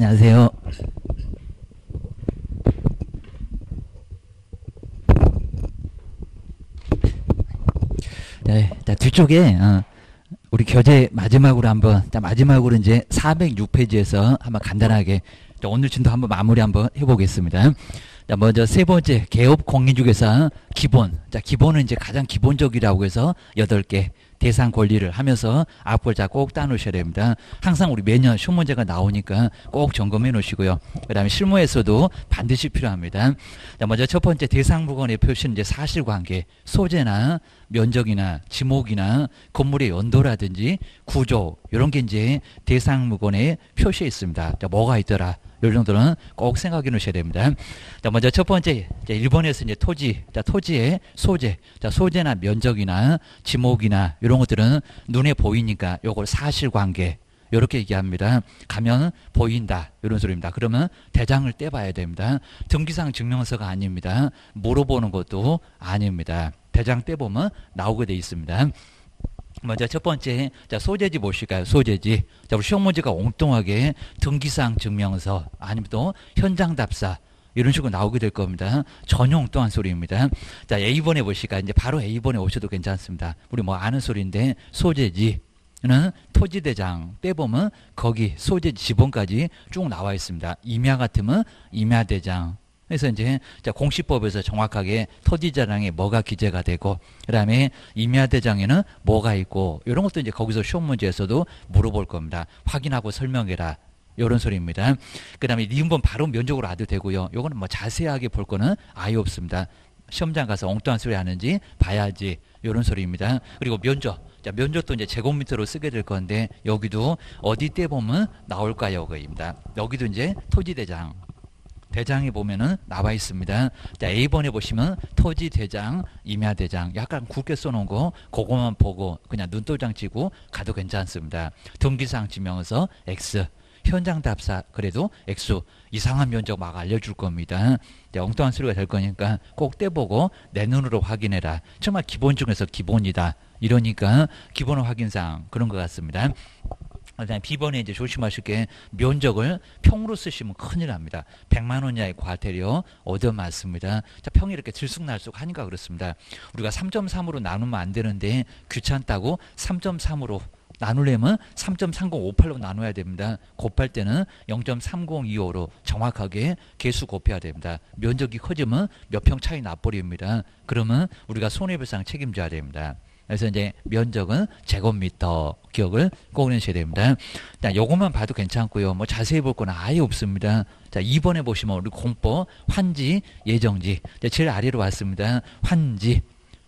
안녕하세요. 네, 자, 뒤쪽에 우리 교재 마지막으로 한번, 자, 마지막으로 이제 406페이지에서 한번 간단하게 오늘 진도 한번 마무리 한번 해보겠습니다. 자, 먼저 세 번째 개업 공인중개사 기본. 자, 기본은 이제 가장 기본적이라고 해서 8개 대상 권리를 하면서 앞걸 자 꼭 따놓으셔야 됩니다. 항상 우리 매년 실무제가 나오니까 꼭 점검해 놓으시고요. 그 다음에 실무에서도 반드시 필요합니다. 자, 먼저 첫 번째 대상 물건의 표시는 이제 사실관계, 소재나 면적이나 지목이나 건물의 연도라든지 구조, 이런 게 이제 대상 물건의 표시에 있습니다. 자, 뭐가 있더라. 요 정도는 꼭 생각해 놓으셔야 됩니다. 자, 먼저 첫 번째, 1번에서 이제 토지, 자, 토지의 소재, 자, 소재나 면적이나 지목이나 이런 것들은 눈에 보이니까 요걸 사실관계, 요렇게 얘기합니다. 가면 보인다, 이런 소리입니다. 그러면 대장을 떼봐야 됩니다. 등기상 증명서가 아닙니다. 물어보는 것도 아닙니다. 대장 떼보면 나오게 돼 있습니다. 먼저 첫 번째, 자, 소재지 보실까요? 소재지. 자, 우리 시험문제가 엉뚱하게 등기상 증명서 아니면 또 현장 답사 이런 식으로 나오게 될 겁니다. 전혀 엉뚱한 소리입니다. 자, A번에 보실까요? 이제 바로 A번에 오셔도 괜찮습니다. 우리 뭐 아는 소리인데, 소재지. 는 토지대장 빼보면 거기 소재지 지번까지 쭉 나와 있습니다. 임야 같으면 임야대장. 그래서 이제 공시법에서 정확하게 토지자랑에 뭐가 기재가 되고, 그 다음에 임야대장에는 뭐가 있고, 이런 것도 이제 거기서 시험 문제에서도 물어볼 겁니다. 확인하고 설명해라, 이런 소리입니다. 그 다음에 니은번 바로 면적으로 와도 되고요. 요거는 뭐 자세하게 볼 거는 아예 없습니다. 시험장 가서 엉뚱한 소리 하는지 봐야지, 이런 소리입니다. 그리고 면적. 자, 면적도 이제 제곱미터로 쓰게 될 건데, 여기도 어디 때 보면 나올까요? 여기입니다. 여기도 이제 토지대장. 대장에 보면은 나와 있습니다. 자, A번에 보시면 토지대장, 임야대장 약간 굵게 써놓은 거 그거만 보고 그냥 눈도장 치고 가도 괜찮습니다. 등기상 지명서 X, 현장 답사 그래도 X. 이상한 면적 막 알려줄 겁니다. 자, 엉뚱한 소리가 될 거니까 꼭 떼보고 내 눈으로 확인해라. 정말 기본 중에서 기본이다. 이러니까 기본 확인상 그런 것 같습니다. 그다음에 B번에 이제 조심하실 게 면적을 평으로 쓰시면 큰일 납니다. 100만 원 이하의 과태료 얻어맞습니다. 자, 평이 이렇게 들쑥날쑥 하니까 그렇습니다. 우리가 3.3으로 나누면 안 되는데 귀찮다고 3.3으로 나누려면 3.3058로 나눠야 됩니다. 곱할 때는 0.3025로 정확하게 개수 곱해야 됩니다. 면적이 커지면 몇 평 차이 나버립니다. 그러면 우리가 손해배상 책임져야 됩니다. 그래서 이제 면적은 제곱미터 기억을 꼭 해내셔야 됩니다. 자, 요것만 봐도 괜찮고요. 뭐 자세히 볼 건 아예 없습니다. 자, 2번에 보시면 우리 공법 환지 예정지. 자, 제일 아래로 왔습니다. 환지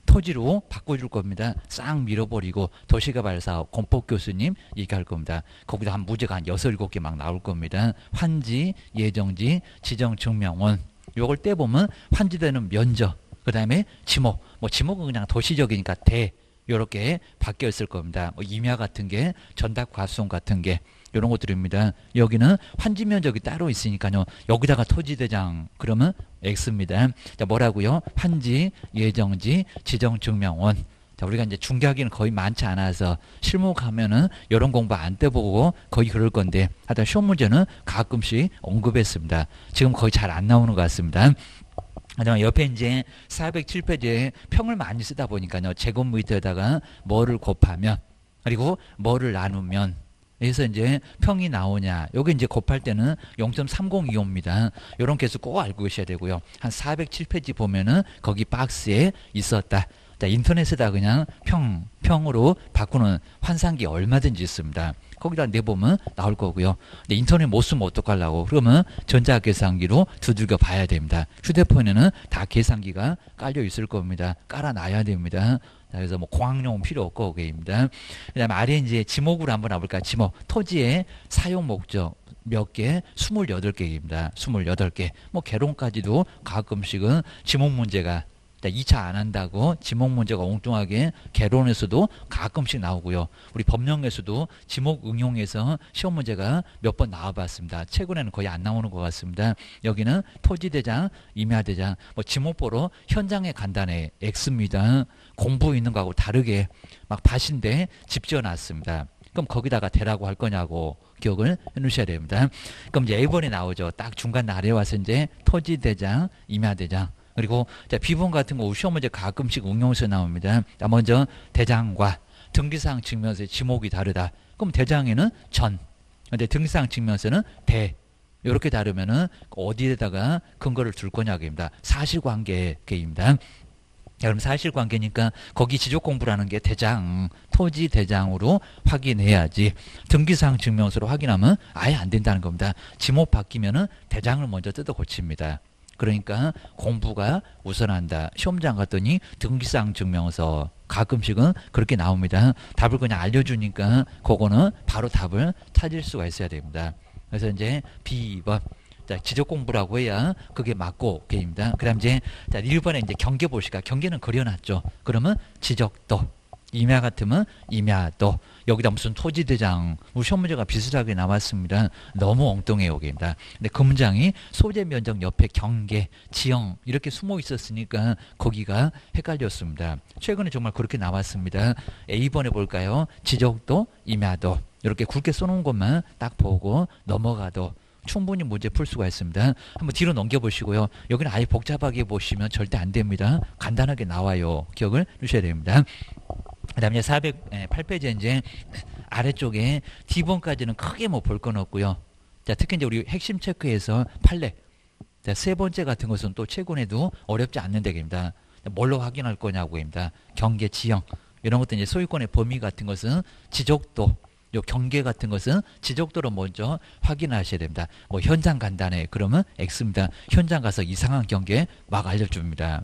토지로 바꿔줄 겁니다. 싹 밀어버리고 도시개발사업 공법 교수님 얘기할 겁니다. 거기다 한 무제가 한 6, 7개 막 나올 겁니다. 환지 예정지 지정증명원. 요걸 떼보면 환지되는 면적. 그 다음에 지목. 뭐 지목은 그냥 도시적이니까 대. 요렇게 바뀌어 있을 겁니다. 뭐 임야 같은 게, 전답 과수원 같은 게, 요런 것들입니다. 여기는 환지 면적이 따로 있으니까요. 여기다가 토지대장 그러면 X입니다. 자, 뭐라고요? 환지, 예정지, 지정증명원. 자, 우리가 이제 중개하기는 거의 많지 않아서 실무 가면은 이런 공부 안 떼보고 거의 그럴 건데, 하여튼 시험 문제는 가끔씩 언급했습니다. 지금 거의 잘 안 나오는 것 같습니다. 옆에 이제 407페이지에 평을 많이 쓰다 보니까요. 제곱미터에다가 뭐를 곱하면, 그리고 뭐를 나누면, 그래서 이제 평이 나오냐. 여기 이제 곱할 때는 0.3025입니다. 요런 개수 꼭 알고 계셔야 되고요. 한 407페이지 보면은 거기 박스에 있었다. 자, 인터넷에다 그냥 평으로 바꾸는 환산기 얼마든지 있습니다. 거기다 내보면 나올 거고요. 근데 인터넷 못 쓰면 어떡하려고. 그러면 전자계산기로 두들겨 봐야 됩니다. 휴대폰에는 다 계산기가 깔려 있을 겁니다. 깔아놔야 됩니다. 자, 그래서 뭐 공학용은 필요 없고, 그게입니다. 그 다음에 아래 이제 지목으로 한번 와볼까요? 지목. 토지의 사용 목적. 몇 개? 28개입니다. 28개. 뭐 개론까지도 가끔씩은 지목 문제가, 자, 2차 안 한다고 지목 문제가 엉뚱하게 개론에서도 가끔씩 나오고요. 우리 법령에서도 지목 응용에서 시험 문제가 몇 번 나와봤습니다. 최근에는 거의 안 나오는 것 같습니다. 여기는 토지대장, 임야대장, 뭐 지목 보러 현장에 간단해 X입니다. 공부 있는 거하고 다르게 막 밭인데 집 지어놨습니다. 그럼 거기다가 대라고 할 거냐고 기억을 해놓으셔야 됩니다. 그럼 이제 A번이 나오죠. 딱 중간 날에 와서 이제 토지대장, 임야대장. 그리고 자, B번 같은 거 시험 문제 가끔씩 응용서 나옵니다. 먼저 대장과 등기사항 측면에서 지목이 다르다. 그럼 대장에는 전, 근데 등기사항 측면에서는 대. 이렇게 다르면은 어디에다가 근거를 둘 거냐입니다. 사실관계입니다. 그럼 사실관계니까 거기 지적공부라는 게 대장, 토지대장으로 확인해야지 등기사항 증명서로 확인하면 아예 안 된다는 겁니다. 지목 바뀌면은 대장을 먼저 뜯어 고칩니다. 그러니까 공부가 우선한다. 시험장 갔더니 등기사항 증명서 가끔씩은 그렇게 나옵니다. 답을 그냥 알려주니까 그거는 바로 답을 찾을 수가 있어야 됩니다. 그래서 이제 B번. 자, 지적 공부라고 해야 그게 맞고, 오케이입니다. 그 다음 이제, 자, 1번에 이제 경계 보시까. 경계는 그려놨죠. 그러면 지적도. 임야 같으면 임야도. 여기다 무슨 토지대장. 시험 문제가 비슷하게 나왔습니다. 너무 엉뚱해요, 오케이입니다. 근데 그 문장이 소재 면적 옆에 경계, 지형, 이렇게 숨어 있었으니까 거기가 헷갈렸습니다. 최근에 정말 그렇게 나왔습니다. A번에 볼까요? 지적도, 임야도. 이렇게 굵게 써놓은 것만 딱 보고 넘어가도 충분히 문제 풀 수가 있습니다. 한번 뒤로 넘겨보시고요. 여기는 아예 복잡하게 보시면 절대 안 됩니다. 간단하게 나와요. 기억을 주셔야 됩니다. 그 다음에 408페이지에 이제 아래쪽에 D번까지는 크게 뭐 볼 건 없고요. 자, 특히 이제 우리 핵심 체크에서 판례. 자, 세 번째 같은 것은 또 최근에도 어렵지 않는 데입니다. 뭘로 확인할 거냐고입니다. 경계, 지형. 이런 것도 이제 소유권의 범위 같은 것은 지적도. 요 경계 같은 것은 지적도로 먼저 확인하셔야 됩니다. 뭐 현장 간단해 그러면 X입니다. 현장 가서 이상한 경계 막 알려줍니다.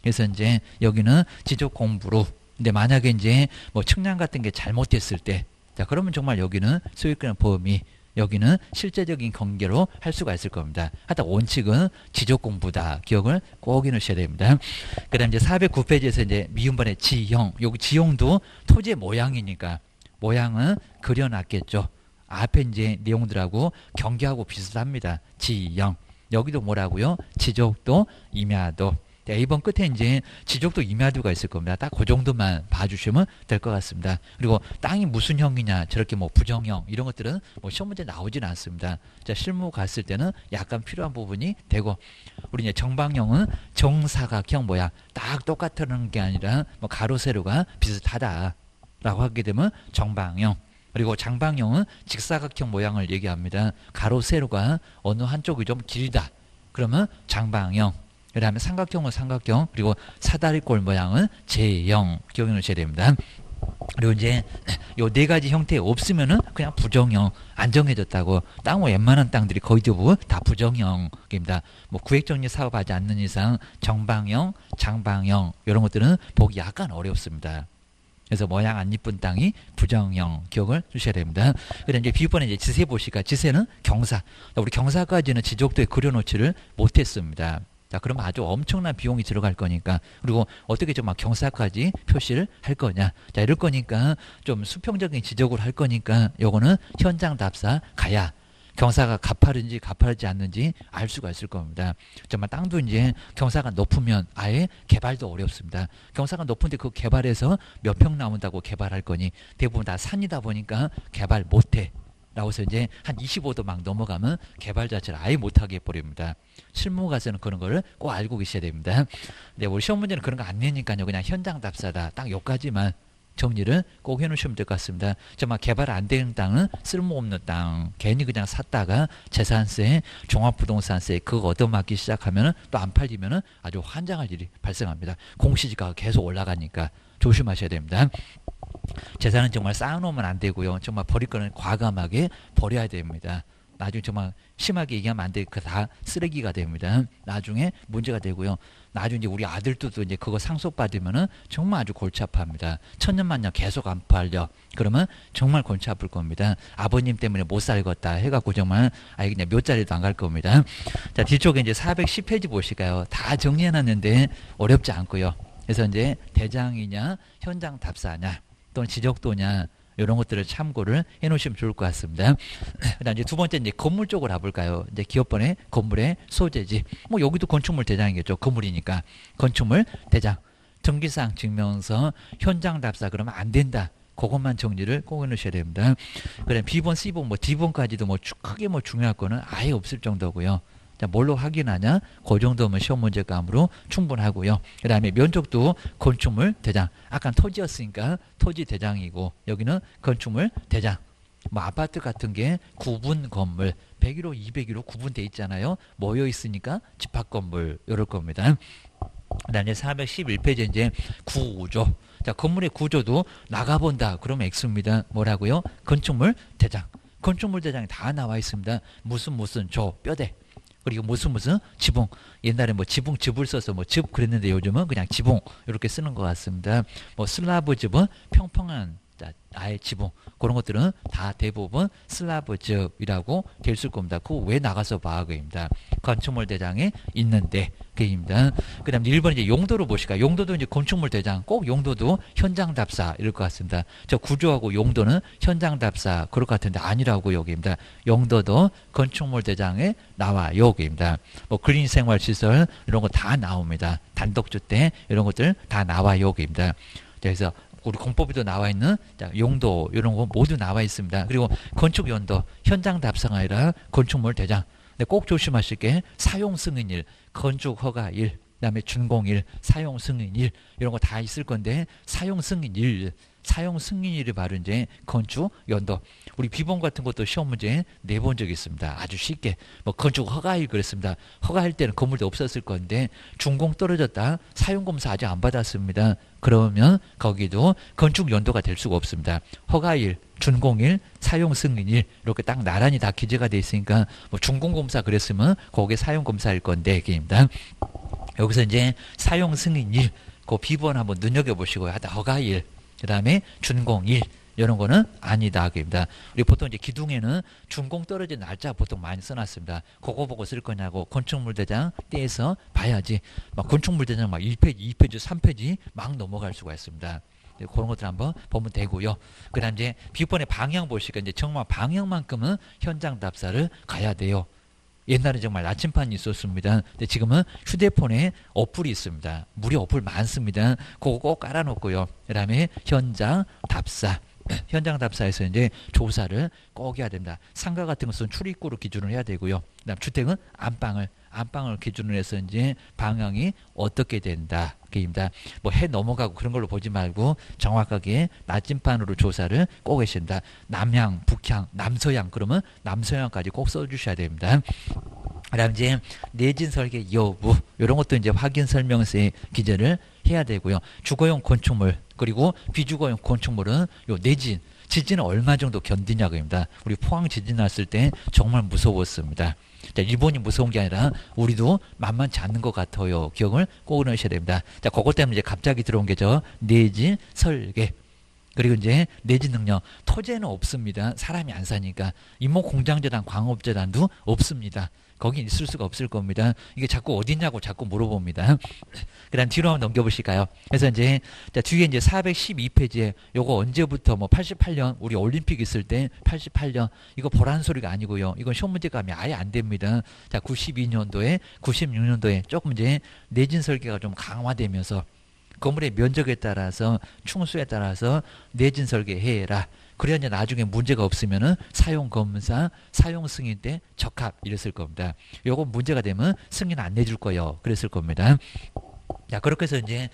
그래서 이제 여기는 지적 공부로. 근데 만약에 이제 뭐 측량 같은 게 잘못됐을 때, 자 그러면 정말 여기는 소유권 범위, 여기는 실제적인 경계로 할 수가 있을 겁니다. 하여튼 원칙은 지적 공부다. 기억을 꼭 해놓으셔야 됩니다. 그 다음 이제 409페이지에서 이제 미음번의 지형, 여기 지형도 토지의 모양이니까. 모양은 그려놨겠죠. 앞에 이제 내용들하고 경계하고 비슷합니다. 지형. 여기도 뭐라고요? 지적도, 임야도. A번 끝에 이제 지적도, 임야도가 있을 겁니다. 딱 그 정도만 봐주시면 될 것 같습니다. 그리고 땅이 무슨 형이냐, 저렇게 뭐 부정형, 이런 것들은 뭐 시험 문제 나오진 않습니다. 자, 실무 갔을 때는 약간 필요한 부분이 되고, 우리 이제 정방형은 정사각형 모양. 딱 똑같다는 게 아니라 뭐 가로, 세로가 비슷하다. 라고 하게 되면 정방형, 그리고 장방형은 직사각형 모양을 얘기합니다. 가로, 세로가 어느 한쪽이 좀 길다. 그러면 장방형, 그 다음에 삼각형은 삼각형, 그리고 사다리꼴 모양은 제형. 기억해 놓으셔야 됩니다. 그리고 이제 요 네 가지 형태 없으면은 그냥 부정형, 안정해졌다고. 땅 웬만한 땅들이 거의 대부분 다 부정형입니다. 뭐 구획정리 사업하지 않는 이상 정방형, 장방형 이런 것들은 보기 약간 어렵습니다. 그래서 모양 안 이쁜 땅이 부정형. 기억을 주셔야 됩니다. 그다음 이제 B번에 이제 지세 보시니까 지세는 경사. 우리 경사까지는 지적도에 그려놓지를 못했습니다. 자, 그러면 아주 엄청난 비용이 들어갈 거니까. 그리고 어떻게 좀 막 경사까지 표시를 할 거냐. 자, 이럴 거니까 좀 수평적인 지적을 할 거니까 요거는 현장 답사 가야. 경사가 가파른지 가파르지 않는지 알 수가 있을 겁니다. 정말 땅도 이제 경사가 높으면 아예 개발도 어렵습니다. 경사가 높은데 그 개발에서 몇 평 나온다고 개발할 거니 대부분 다 산이다 보니까 개발 못해. 라고 해서 이제 한 25도 막 넘어가면 개발 자체를 아예 못하게 해버립니다. 실무 가서는 그런 거를 꼭 알고 계셔야 됩니다. 근데 우리 시험 문제는 그런 거 안 내니까요. 그냥 현장 답사다. 딱 여기까지만. 정리를 꼭 해놓으시면 될 것 같습니다. 정말 개발 안 되는 땅은 쓸모없는 땅. 괜히 그냥 샀다가 재산세, 종합부동산세 그거 얻어맞기 시작하면 또 안 팔리면 아주 환장할 일이 발생합니다. 공시지가가 계속 올라가니까 조심하셔야 됩니다. 재산은 정말 쌓아놓으면 안 되고요. 정말 버릴 거는 과감하게 버려야 됩니다. 나중에 정말 심하게 얘기하면 안 돼. 그 다 쓰레기가 됩니다. 나중에 문제가 되고요. 나중에 이제 우리 아들도 이제 그거 상속받으면은 정말 아주 골치 아파합니다. 천년만년 계속 안 팔려. 그러면 정말 골치 아플 겁니다. 아버님 때문에 못 살겠다 해갖고 정말 아예 그냥 몇 자리도 안 갈 겁니다. 자, 뒤쪽에 이제 410페이지 보실까요? 다 정리해놨는데 어렵지 않고요. 그래서 이제 대장이냐, 현장 답사냐, 또는 지적도냐. 이런 것들을 참고를 해놓으시면 좋을 것 같습니다. 그다음 이제 두 번째 이제 건물 쪽으로 가볼까요? 이제 기업번에 건물의 소재지. 뭐 여기도 건축물 대장이겠죠. 건물이니까 건축물 대장. 등기사항 증명서 현장 답사 그러면 안 된다. 그것만 정리를 꼭 해놓으셔야 됩니다. 그다음 B번, C번, 뭐 D번까지도 뭐 크게 뭐 중요할 거는 아예 없을 정도고요. 자, 뭘로 확인하냐? 그 정도면 시험 문제감으로 충분하고요. 그 다음에 면적도 건축물 대장. 아까 토지였으니까 토지 대장이고, 여기는 건축물 대장. 뭐 아파트 같은 게 구분 건물 101호 201호 구분돼 있잖아요. 모여 있으니까 집합 건물 이럴 겁니다. 그다음에 411페이지 이제 구조. 자, 건물의 구조도 나가본다. 그러면 X입니다. 뭐라고요? 건축물 대장. 건축물 대장이 다 나와 있습니다. 무슨 조 뼈대. 그리고 무슨 지붕. 옛날에 뭐 지붕 즙을 써서 뭐 즙 그랬는데 요즘은 그냥 지붕 이렇게 쓰는 것 같습니다. 뭐 슬라브 즙은 평평한 아예 지붕. 그런 것들은 다 대부분 슬라브 즙이라고 될 수 겁니다. 그 왜 나가서 봐 그입니다. 건축물 대장에 있는데 그입니다. 그다음 1번 이제 용도로 보실까? 용도도 이제 건축물 대장 꼭 용도도 현장 답사 이럴 것 같습니다. 저 구조하고 용도는 현장 답사 그럴 것 같은데 아니라고 여기입니다. 용도도 건축물 대장에 나와 여기입니다. 뭐 그린 생활 시설 이런 거 다 나옵니다. 단독주택 이런 것들 다 나와 여기입니다. 그래서 우리 공법에도 나와 있는 용도 이런 거 모두 나와 있습니다. 그리고 건축 연도 현장 답사가 아니라 건축물 대장. 근데 꼭 조심하실 게 사용 승인일, 건축 허가일, 그다음에 준공일, 사용 승인일 이런 거 다 있을 건데 사용 승인일이 바로 이제 건축 연도. 우리 B번 같은 것도 시험 문제 내본 적이 있습니다. 아주 쉽게 뭐 건축 허가일 그랬습니다. 허가할 때는 건물도 없었을 건데 준공 떨어졌다, 사용검사 아직 안 받았습니다. 그러면 거기도 건축 연도가 될 수가 없습니다. 허가일, 준공일, 사용 승인일 이렇게 딱 나란히 다 기재가 돼 있으니까 뭐 준공검사 그랬으면 거기에 사용검사일 건데 얘기입니다. 여기서 이제 사용 승인일 그 B번 한번 눈여겨보시고요. 허가일 그 다음에 준공일 이런 거는 아니다 그입니다. 우리 보통 이제 기둥에는 준공 떨어진 날짜 보통 많이 써놨습니다. 그거 보고 쓸 거냐고 건축물 대장 떼서 봐야지. 막 건축물 대장 막 1페이지, 2페이지, 3페이지 막 넘어갈 수가 있습니다. 그런 것들 한번 보면 되고요. 그다음 이제 B번의 방향 보시니까 이제 정말 방향만큼은 현장 답사를 가야 돼요. 옛날에 정말 나침판이 있었습니다. 근데 지금은 휴대폰에 어플이 있습니다. 무료 어플 많습니다. 그거 꼭 깔아놓고요. 그다음에 현장 답사. 현장 답사에서 이제 조사를 꼭 해야 됩니다. 상가 같은 것은 출입구로 기준을 해야 되고요. 그다음 주택은 안방을 기준으로 해서 이제 방향이 어떻게 된다. 입니다. 뭐 해 넘어가고 그런 걸로 보지 말고 정확하게 나침판으로 조사를 꼭 해신다. 남향, 북향, 남서향 그러면 남서향까지 꼭 써주셔야 됩니다. 그다음 이제 내진 설계 여부 이런 것도 이제 확인 설명서에 기재를 해야 되고요. 주거용 건축물 그리고 비주거용 건축물은 요 내진 지진은 얼마 정도 견디냐고입니다. 우리 포항 지진 났을 때 정말 무서웠습니다. 자, 일본이 무서운 게 아니라 우리도 만만치 않는 것 같아요. 기억을 꼭 넣으셔야 됩니다. 자, 그것 때문에 이제 갑자기 들어온 게죠. 내진 설계. 그리고 이제 내진 능력. 토지에는 없습니다. 사람이 안 사니까. 임목공장재단, 광업재단도 없습니다. 거긴 있을 수가 없을 겁니다. 이게 자꾸 어디냐고 자꾸 물어봅니다. 그 다음 뒤로 한번 넘겨보실까요? 그래서 이제, 자, 뒤에 이제 412페이지에 요거 언제부터 뭐 88년, 우리 올림픽 있을 때 88년, 이거 보라는 소리가 아니고요. 이건 시험 문제감이 아예 안 됩니다. 자, 92년도에, 96년도에 조금 이제 내진 설계가 좀 강화되면서 건물의 면적에 따라서 충수에 따라서 내진 설계해라. 그래야 이제 나중에 문제가 없으면은 사용검사, 사용승인 때 적합 이랬을 겁니다. 요건 문제가 되면 승인 안 내줄 거예요. 그랬을 겁니다. 자, 그렇게 해서 이제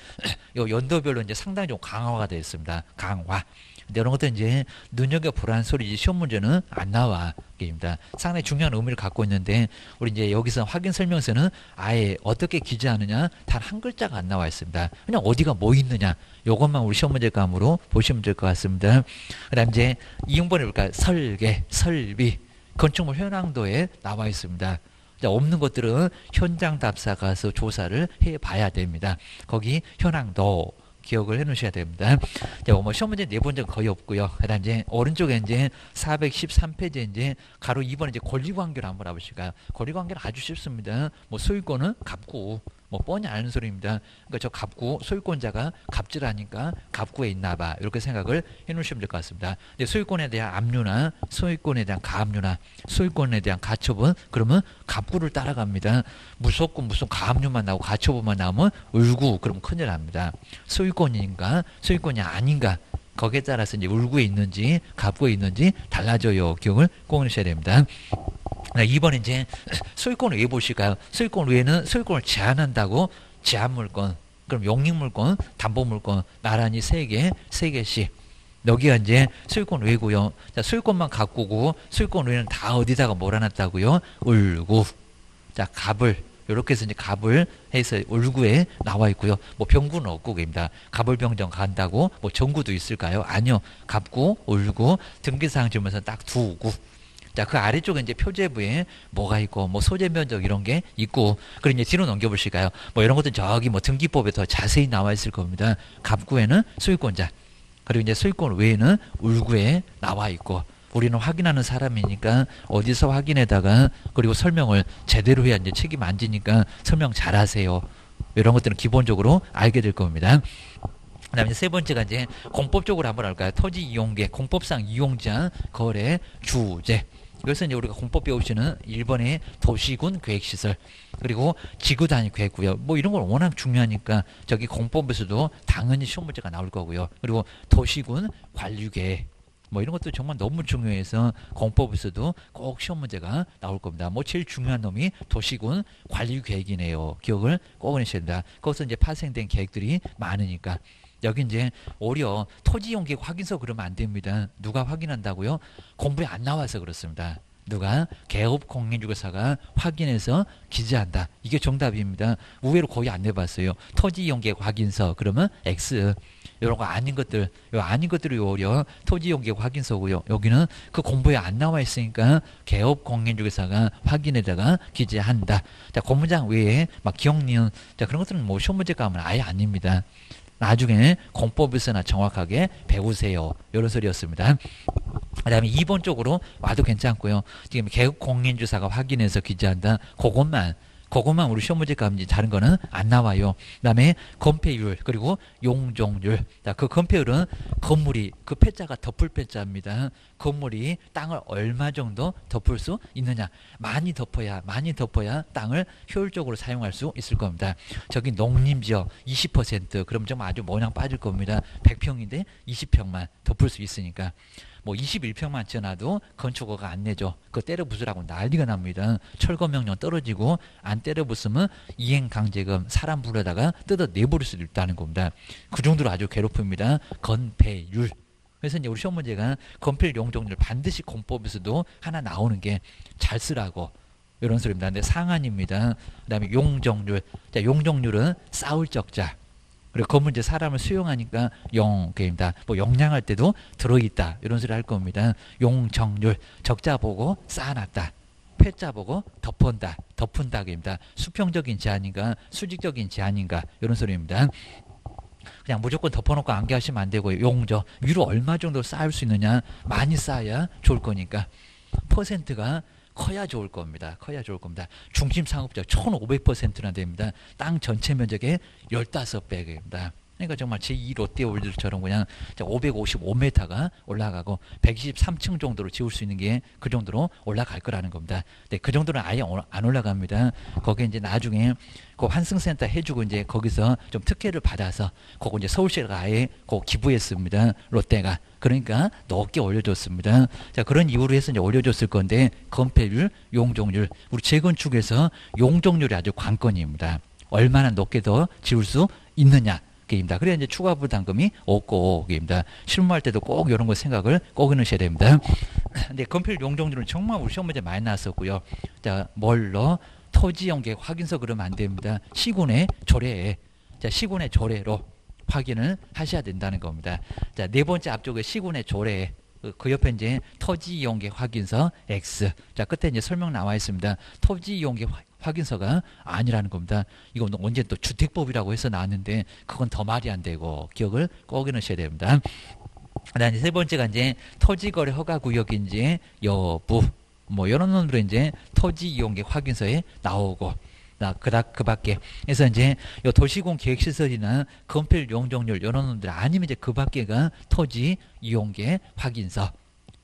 요 연도별로 이제 상당히 좀 강화가 되어 있습니다. 강화. 근데 이런 것도 이제 눈여겨보라는 소리지 시험 문제는 안 나와. 입니다. 상당히 중요한 의미를 갖고 있는데 우리 이제 여기서 확인 설명서는 아예 어떻게 기재하느냐 단 한 글자가 안 나와 있습니다. 그냥 어디가 뭐 있느냐 이것만 우리 시험 문제감으로 보시면 될 것 같습니다. 그 다음 이제 2번에 볼까요? 설계, 설비, 건축물 현황도에 나와 있습니다. 없는 것들은 현장 답사 가서 조사를 해봐야 됩니다. 거기 현황도 기억을 해 놓으셔야 됩니다. 자, 뭐 시험 문제 내본 적 거의 없고요. 그다음 이제 오른쪽에 이제 413페이지에 이제 가로 2번 이제 권리 관계를 한번 알아보실까요? 권리 관계는 아주 쉽습니다. 뭐 소유권은 갑구. 뭐 뻔히 아는 소리입니다. 그러니까 저 갑구 소유권자가 갑질하니까 갑구에 있나 봐. 이렇게 생각을 해 놓으시면 될 것 같습니다. 이제 소유권에 대한 압류나 소유권에 대한 가압류나 소유권에 대한 가처분 그러면 갑구를 따라갑니다. 무섭고 무슨 가압류만 나오고 가처분만 나오면 울고 그러면 큰일 납니다. 소유권인가 소유권이 아닌가 거기에 따라서 이제 울고 있는지 갚고 있는지 달라져요. 기억을 꼭 하셔야 됩니다. 2번 이제 소유권 외 보실까요? 소유권 외에는 소유권을 제한한다고 제한물권, 그럼 용익물권, 담보물권 나란히 세 개씩. 여기가 이제 소유권 외고요. 자, 소유권만 가꾸고 소유권 외는 다 어디다가 몰아놨다고요? 울고. 자, 갑을 이렇게 해서 이제 갑을 해서 울구에 나와 있고요. 뭐 병구는 없고 그입니다. 갑을병정 간다고 뭐 정구도 있을까요? 아니요. 갑구, 울구, 등기사항 지면서 딱 두고. 자, 그 아래쪽에 이제 표제부에 뭐가 있고, 뭐 소재 면적 이런 게 있고, 그리고 이제 뒤로 넘겨보실까요? 뭐 이런 것들은 저기 뭐 등기법에 더 자세히 나와 있을 겁니다. 갑구에는 소유권자, 그리고 이제 소유권 외에는 울구에 나와 있고, 우리는 확인하는 사람이니까 어디서 확인에다가, 그리고 설명을 제대로 해야 이제 책임 안 지니까 설명 잘 하세요. 이런 것들은 기본적으로 알게 될 겁니다. 그 다음에 세 번째가 이제 공법적으로 한번 할까요? 토지 이용계, 공법상 이용자, 거래, 주제. 이것은 이제 우리가 공법 배우시는 1번의 도시군 계획시설, 그리고 지구 단위 계획구역, 뭐 이런 건 워낙 중요하니까 저기 공법에서도 당연히 시험 문제가 나올 거고요. 그리고 도시군 관리계획, 뭐 이런 것도 정말 너무 중요해서 공법에서도 꼭 시험 문제가 나올 겁니다. 뭐 제일 중요한 놈이 도시군 관리계획이네요. 기억을 꼭 해주셔야 된다. 그것은 이제 파생된 계획들이 많으니까. 여기 이제 오히려 토지이용계획 확인서 그러면 안 됩니다. 누가 확인한다고요? 공부에 안 나와서 그렇습니다. 누가? 개업공인중개사가 확인해서 기재한다. 이게 정답입니다. 의외로 거의 안 내봤어요. 토지이용계획 확인서 그러면 X. 이런 거 아닌 것들, 요 아닌 것들이 오히려 토지이용계획 확인서고요. 여기는 그 공부에 안 나와 있으니까 개업공인중개사가 확인에다가 기재한다. 자, 고문장 외에 막 기억니은, 자, 그런 것들은 뭐 시험 문제 가면 아예 아닙니다. 나중에 공법에서나 정확하게 배우세요. 이런 소리였습니다. 그 다음에 2번 쪽으로 와도 괜찮고요. 지금 개업공인중개사가 확인해서 기재한다. 그것만 우리 시험 문제 가면 다른 거는 안 나와요. 그 다음에 건폐율, 그리고 용적률. 자, 그 건폐율은 건물이, 그 폐자가 덮을 폐자입니다. 건물이 땅을 얼마 정도 덮을 수 있느냐. 많이 덮어야 땅을 효율적으로 사용할 수 있을 겁니다. 저기 농림지역 20%, 그럼 좀 아주 모양 빠질 겁니다. 100평인데 20평만 덮을 수 있으니까. 뭐 21평만 지어놔도 건축허가 안 내죠. 그거 때려 부수라고 난리가 납니다. 철거명령 떨어지고, 안 때려 부수면 이행강제금 사람 불러다가 뜯어 내버릴 수도 있다는 겁니다. 그 정도로 아주 괴롭힙니다. 건폐율. 그래서 이제 우리 시험 문제가 건폐율 용적률 반드시 공법에서도 하나 나오는 게 잘 쓰라고 이런 소리입니다. 근데 상한입니다. 그 다음에 용적률. 자, 용적률은 싸울 적자. 그리고 건물제 사람을 수용하니까 용계입니다. 뭐 용량할 때도 들어있다 이런 소리 할 겁니다. 용적률, 적자 보고 쌓아놨다, 폐자 보고 덮은다입니다. 수평적인 제한인가 수직적인 제한인가 이런 소리입니다. 그냥 무조건 덮어놓고 안개 하시면 안 되고요. 용적, 위로 얼마 정도 쌓을 수 있느냐. 많이 쌓아야 좋을 거니까 퍼센트가 커야 좋을 겁니다. 중심 상업지역 1500%나 됩니다. 땅 전체 면적의 15배입니다. 그러니까 정말 제2 롯데월드처럼 그냥 555m가 올라가고 123층 정도로 지울 수 있는 게 그 정도로 올라갈 거라는 겁니다. 근데 그 정도는 아예 안 올라갑니다. 거기에 이제 나중에 그 환승센터 해주고 이제 거기서 좀 특혜를 받아서 그거 이제 서울시가 아예 그 기부했습니다. 롯데가. 그러니까 높게 올려줬습니다. 자, 그런 이유로 해서 이제 올려줬을 건데, 건폐율, 용적률. 우리 재건축에서 용적률이 아주 관건입니다. 얼마나 높게 더 지울 수 있느냐. 그래야 이제 추가 부담금이 없고, 실무할 때도 꼭 이런 거 생각을 꼭 해놓으셔야 됩니다. 근데 건폐율 용적률은 정말 우리 시험 문제 많이 나왔었고요. 자, 뭘로? 토지이용계획 확인서 그러면 안 됩니다. 시군의 조례에. 자, 시군의 조례로 확인을 하셔야 된다는 겁니다. 자, 네 번째 앞쪽에 시군의 조례에. 그 옆에 이제 토지이용계획 확인서 X. 자, 끝에 이제 설명 나와 있습니다. 토지이용계획 확인서가 아니라는 겁니다. 이건 언제 또 주택법이라고 해서 나왔는데 그건 더 말이 안 되고, 기억을 꼭 해놓으셔야 됩니다. 그다음에 세 번째가 이제 토지거래 허가구역인지 여부, 뭐 이런 놈으로 이제 토지이용계획 확인서에 나오고, 그 밖에. 그래서 이제 요 도시군 계획시설이나 건폐율 용적률 이런 놈들 아니면 이제 그 밖에가 토지이용계획 확인서.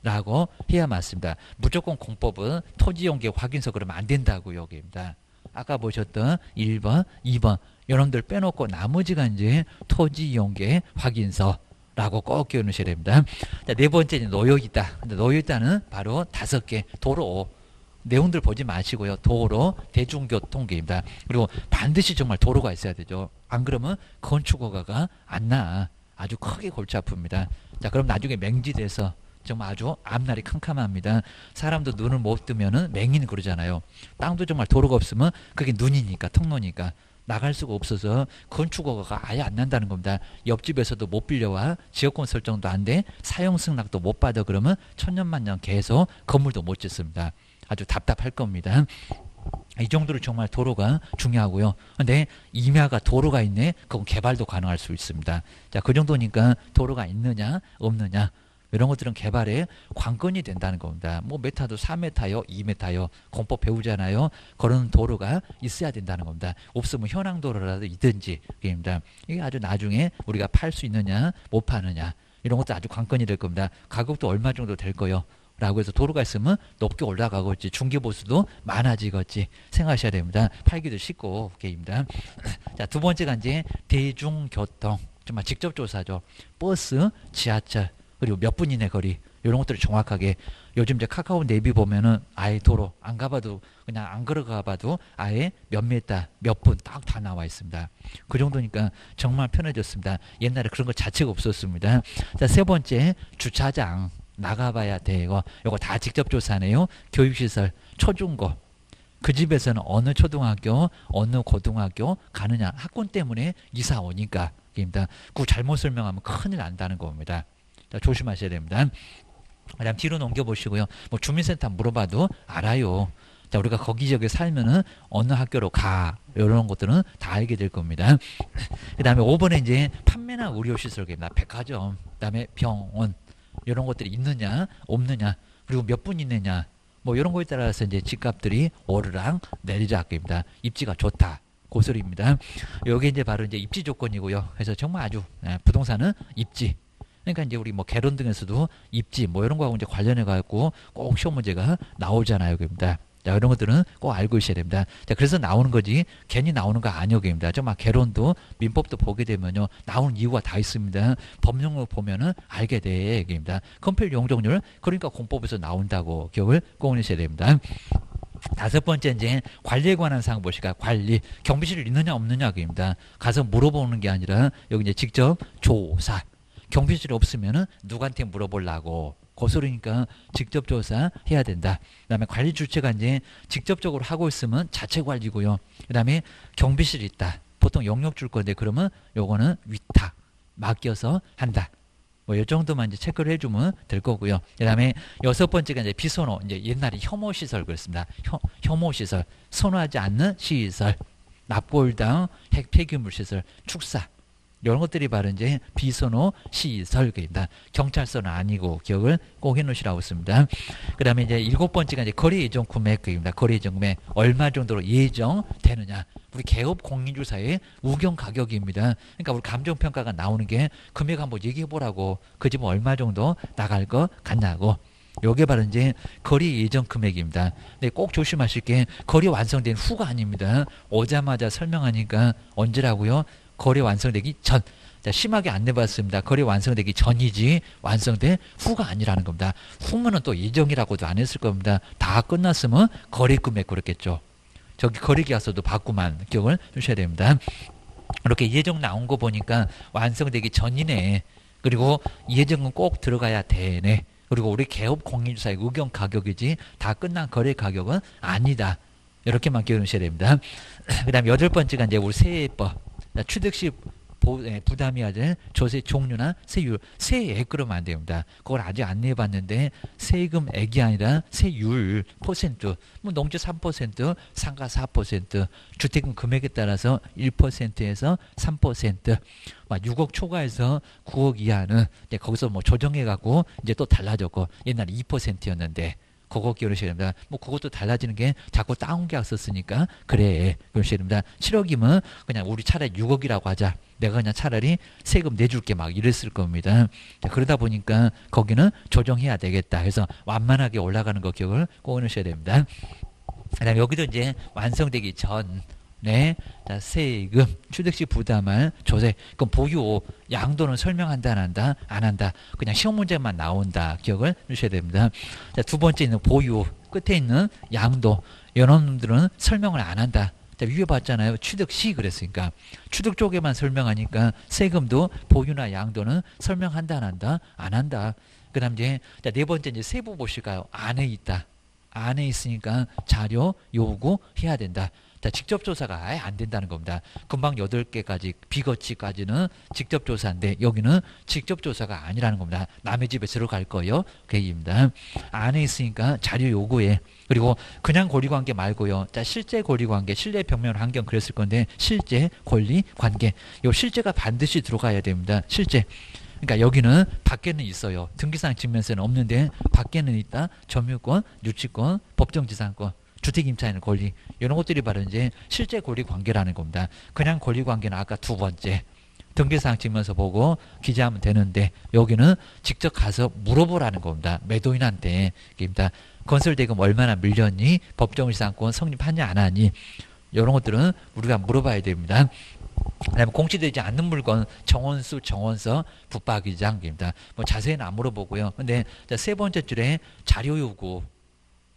라고 해야 맞습니다. 무조건 공법은 토지이용계획 확인서 그러면 안 된다고 여기입니다. 아까 보셨던 1번, 2번, 여러분들 빼놓고 나머지가 이제 토지이용계획 확인서. 라고 꼭 끼워놓으셔야 됩니다. 자, 네 번째 노역이다. 근데 노역이다는 바로 5개 도로 내용들 보지 마시고요. 도로, 대중교통계입니다. 그리고 반드시 정말 도로가 있어야 되죠. 안 그러면 건축허가가 안 나. 아주 크게 골치 아픕니다. 자, 그럼 나중에 맹지돼서 정말 아주 앞날이 캄캄합니다. 사람도 눈을 못 뜨면은 맹인 그러잖아요. 땅도 정말 도로가 없으면 그게 눈이니까, 통로니까 나갈 수가 없어서 건축허가가 아예 안 난다는 겁니다. 옆집에서도 못 빌려와, 지역권 설정도 안 돼, 사용 승낙도 못 받아. 그러면 천년만년 계속 건물도 못 짓습니다. 아주 답답할 겁니다. 이 정도로 정말 도로가 중요하고요. 근데 임야가 도로가 있네? 그건 개발도 가능할 수 있습니다. 자, 그 정도니까 도로가 있느냐 없느냐 이런 것들은 개발에 관건이 된다는 겁니다. 뭐 메타도 4m요 2m요 공법 배우잖아요. 그런 도로가 있어야 된다는 겁니다. 없으면 현황도로라도 있든지 그입니다. 이게 아주 나중에 우리가 팔 수 있느냐 못 파느냐 이런 것도 아주 관건이 될 겁니다. 가격도 얼마 정도 될 거요 라고 해서 도로가 있으면 높게 올라가겠지, 중개보수도 많아지겠지 생각하셔야 됩니다. 팔기도 쉽고 게임입니다. 자, 두 번째가 이제 대중교통, 정말 직접 조사죠. 버스, 지하철, 그리고 몇 분 이내 거리, 이런 것들을 정확하게. 요즘 이제 카카오 내비 보면은 아예 도로 안 가봐도, 그냥 안 걸어가봐도 아예 몇 메타 몇 분 딱 다 나와 있습니다. 그 정도니까 정말 편해졌습니다. 옛날에 그런 것 자체가 없었습니다. 자, 세 번째 주차장. 나가봐야 돼. 이거 다 직접 조사하네요. 교육시설, 초중고. 그 집에서는 어느 초등학교, 어느 고등학교 가느냐. 학군 때문에 이사 오니까. 그거 잘못 설명하면 큰일 난다는 겁니다. 자, 조심하셔야 됩니다. 그 다음 뒤로 넘겨보시고요. 뭐 주민센터 물어봐도 알아요. 자, 우리가 거기 지역에 살면은 어느 학교로 가. 이런 것들은 다 알게 될 겁니다. 그 다음에 5번에 이제 판매나 의료시설입니다. 백화점, 그 다음에 병원. 이런 것들이 있느냐 없느냐, 그리고 몇 분 있느냐, 뭐 이런 거에 따라서 이제 집값들이 오르락 내리락입니다. 입지가 좋다, 그 소리입니다. 여기 이제 바로 이제 입지 조건이고요. 그래서 정말 아주 부동산은 입지. 그러니까 이제 우리 뭐 개론 등에서도 입지 뭐 이런 거하고 이제 관련해 갖고 꼭 시험 문제가 나오잖아요, 그입니다. 자, 이런 것들은 꼭 알고 있어야 됩니다. 자, 그래서 나오는 거지 괜히 나오는 거 아니옵니다. 정말 개론도 민법도 보게 되면요 나오는 이유가 다 있습니다. 법령을 보면은 알게 돼 얘기입니다. 건폐율 용적률, 그러니까 공법에서 나온다고 기억을 꼭 해셔야 됩니다. 5번째 이제 관리에 관한 사항 보시까, 관리 경비실 있느냐 없느냐 그입니다. 가서 물어보는 게 아니라 여기 이제 직접 조사. 경비실이 없으면은 누구한테 물어보려고. 고소리니까 직접 조사해야 된다. 그 다음에 관리 주체가 이제 직접적으로 하고 있으면 자체 관리고요. 그 다음에 경비실이 있다. 보통 영역 줄 건데 그러면 요거는 위탁, 맡겨서 한다. 뭐 이 정도만 이제 체크를 해주면 될 거고요. 그 다음에 6번째가 이제 비선호, 이제 옛날에 혐오시설 그랬습니다. 혐오시설, 선호하지 않는 시설, 납골당, 핵폐기물 시설, 축사. 이런 것들이 바로 이제 비선호 시설입니다. 경찰서는 아니고 기억을 꼭 해놓으시라고 했습니다. 그 다음에 이제 7번째가 이제 거래 예정 금액입니다. 거래 예정 금액 얼마 정도로 예정되느냐. 우리 개업 공인중개사의 우경 가격입니다. 그러니까 우리 감정평가가 나오는 게 금액 한번 얘기해보라고, 그 집은 얼마 정도 나갈 것 같냐고. 요게 바로 이제 거리 예정 금액입니다. 근데 꼭 조심하실 게 거리 완성된 후가 아닙니다. 오자마자 설명하니까 언제라고요? 거래 완성되기 전. 자, 심하게 안 내봤습니다. 거래 완성되기 전이지 완성된 후가 아니라는 겁니다. 후면은 또 예정이라고도 안 했을 겁니다. 다 끝났으면 거래 금액 그렇겠죠. 저기 거래계약서도 받고만 기억을 주셔야 됩니다. 이렇게 예정 나온 거 보니까 완성되기 전이네. 그리고 예정은 꼭 들어가야 되네. 그리고 우리 개업 공인중개사의 의견 가격이지 다 끝난 거래 가격은 아니다. 이렇게만 기억해 주셔야 됩니다. 그 다음 8번째가 이제 우리 세법. 자, 취득시 부담해야 될 조세 종류나 세율, 세액 그러면 안 됩니다. 그걸 아직 안 내봤는데 세금액이 아니라 세율, 퍼센트, 뭐 농지 3%, 상가 4%, 주택금 금액에 따라서 1%에서 3%, 막 6억 초과해서 9억 이하는 이제 거기서 뭐 조정해갖고 이제 또 달라졌고, 옛날에 2%였는데. 그거 기억하셔야 됩니다. 뭐 그것도 달라지는 게 자꾸 다운 계약 썼으니까 그래. 기억하셔야 됩니다. 7억이면 그냥 우리 차라리 6억이라고 하자. 내가 그냥 차라리 세금 내줄게 막 이랬을 겁니다. 자, 그러다 보니까 거기는 조정해야 되겠다. 그래서 완만하게 올라가는 거 기억을 꼭 해놓으셔야 됩니다. 그다음에 여기도 이제 완성되기 전. 네, 자, 세금, 취득시 부담할 조세, 그럼 보유 양도는 설명한다, 안 한다, 안 한다. 그냥 시험 문제만 나온다. 기억을 주셔야 됩니다. 자, 두 번째 있는 보유, 끝에 있는 양도, 이런 놈들은 설명을 안 한다. 자, 위에 봤잖아요. 취득시 그랬으니까. 취득 쪽에만 설명하니까 세금도 보유나 양도는 설명한다, 안 한다, 안 한다. 그 다음 이제 자, 네 번째 이제 세부 보시가요. 안에 있다. 안에 있으니까 자료 요구해야 된다. 자, 직접 조사가 아예 안 된다는 겁니다. 금방 8개까지 비거치까지는 직접 조사인데 여기는 직접 조사가 아니라는 겁니다. 남의 집에 들어갈 거예요. 그 얘기입니다. 안에 있으니까 자료 요구해. 그리고 그냥 권리관계 말고요. 자, 실제 권리관계, 실내 벽면 환경 그랬을 건데 실제 권리관계. 요 실제가 반드시 들어가야 됩니다. 실제. 그러니까 여기는 밖에는 있어요. 등기상 직면세는 없는데 밖에는 있다. 점유권, 유치권, 법정지상권, 주택임차인 권리 이런 것들이 바로 이제 실제 권리관계라는 겁니다. 그냥 권리관계는 아까 두 번째 등기사항 찍면서 보고 기재하면 되는데 여기는 직접 가서 물어보라는 겁니다. 매도인한테. 건설대금 얼마나 밀렸니? 법정지상권 성립하냐 안 하니? 이런 것들은 우리가 물어봐야 됩니다. 그다음에 공시되지 않는 물건 정원수, 정원서, 붙박이장입니다. 뭐 자세히는 안 물어보고요. 근데 자, 세 번째 줄에 자료 요구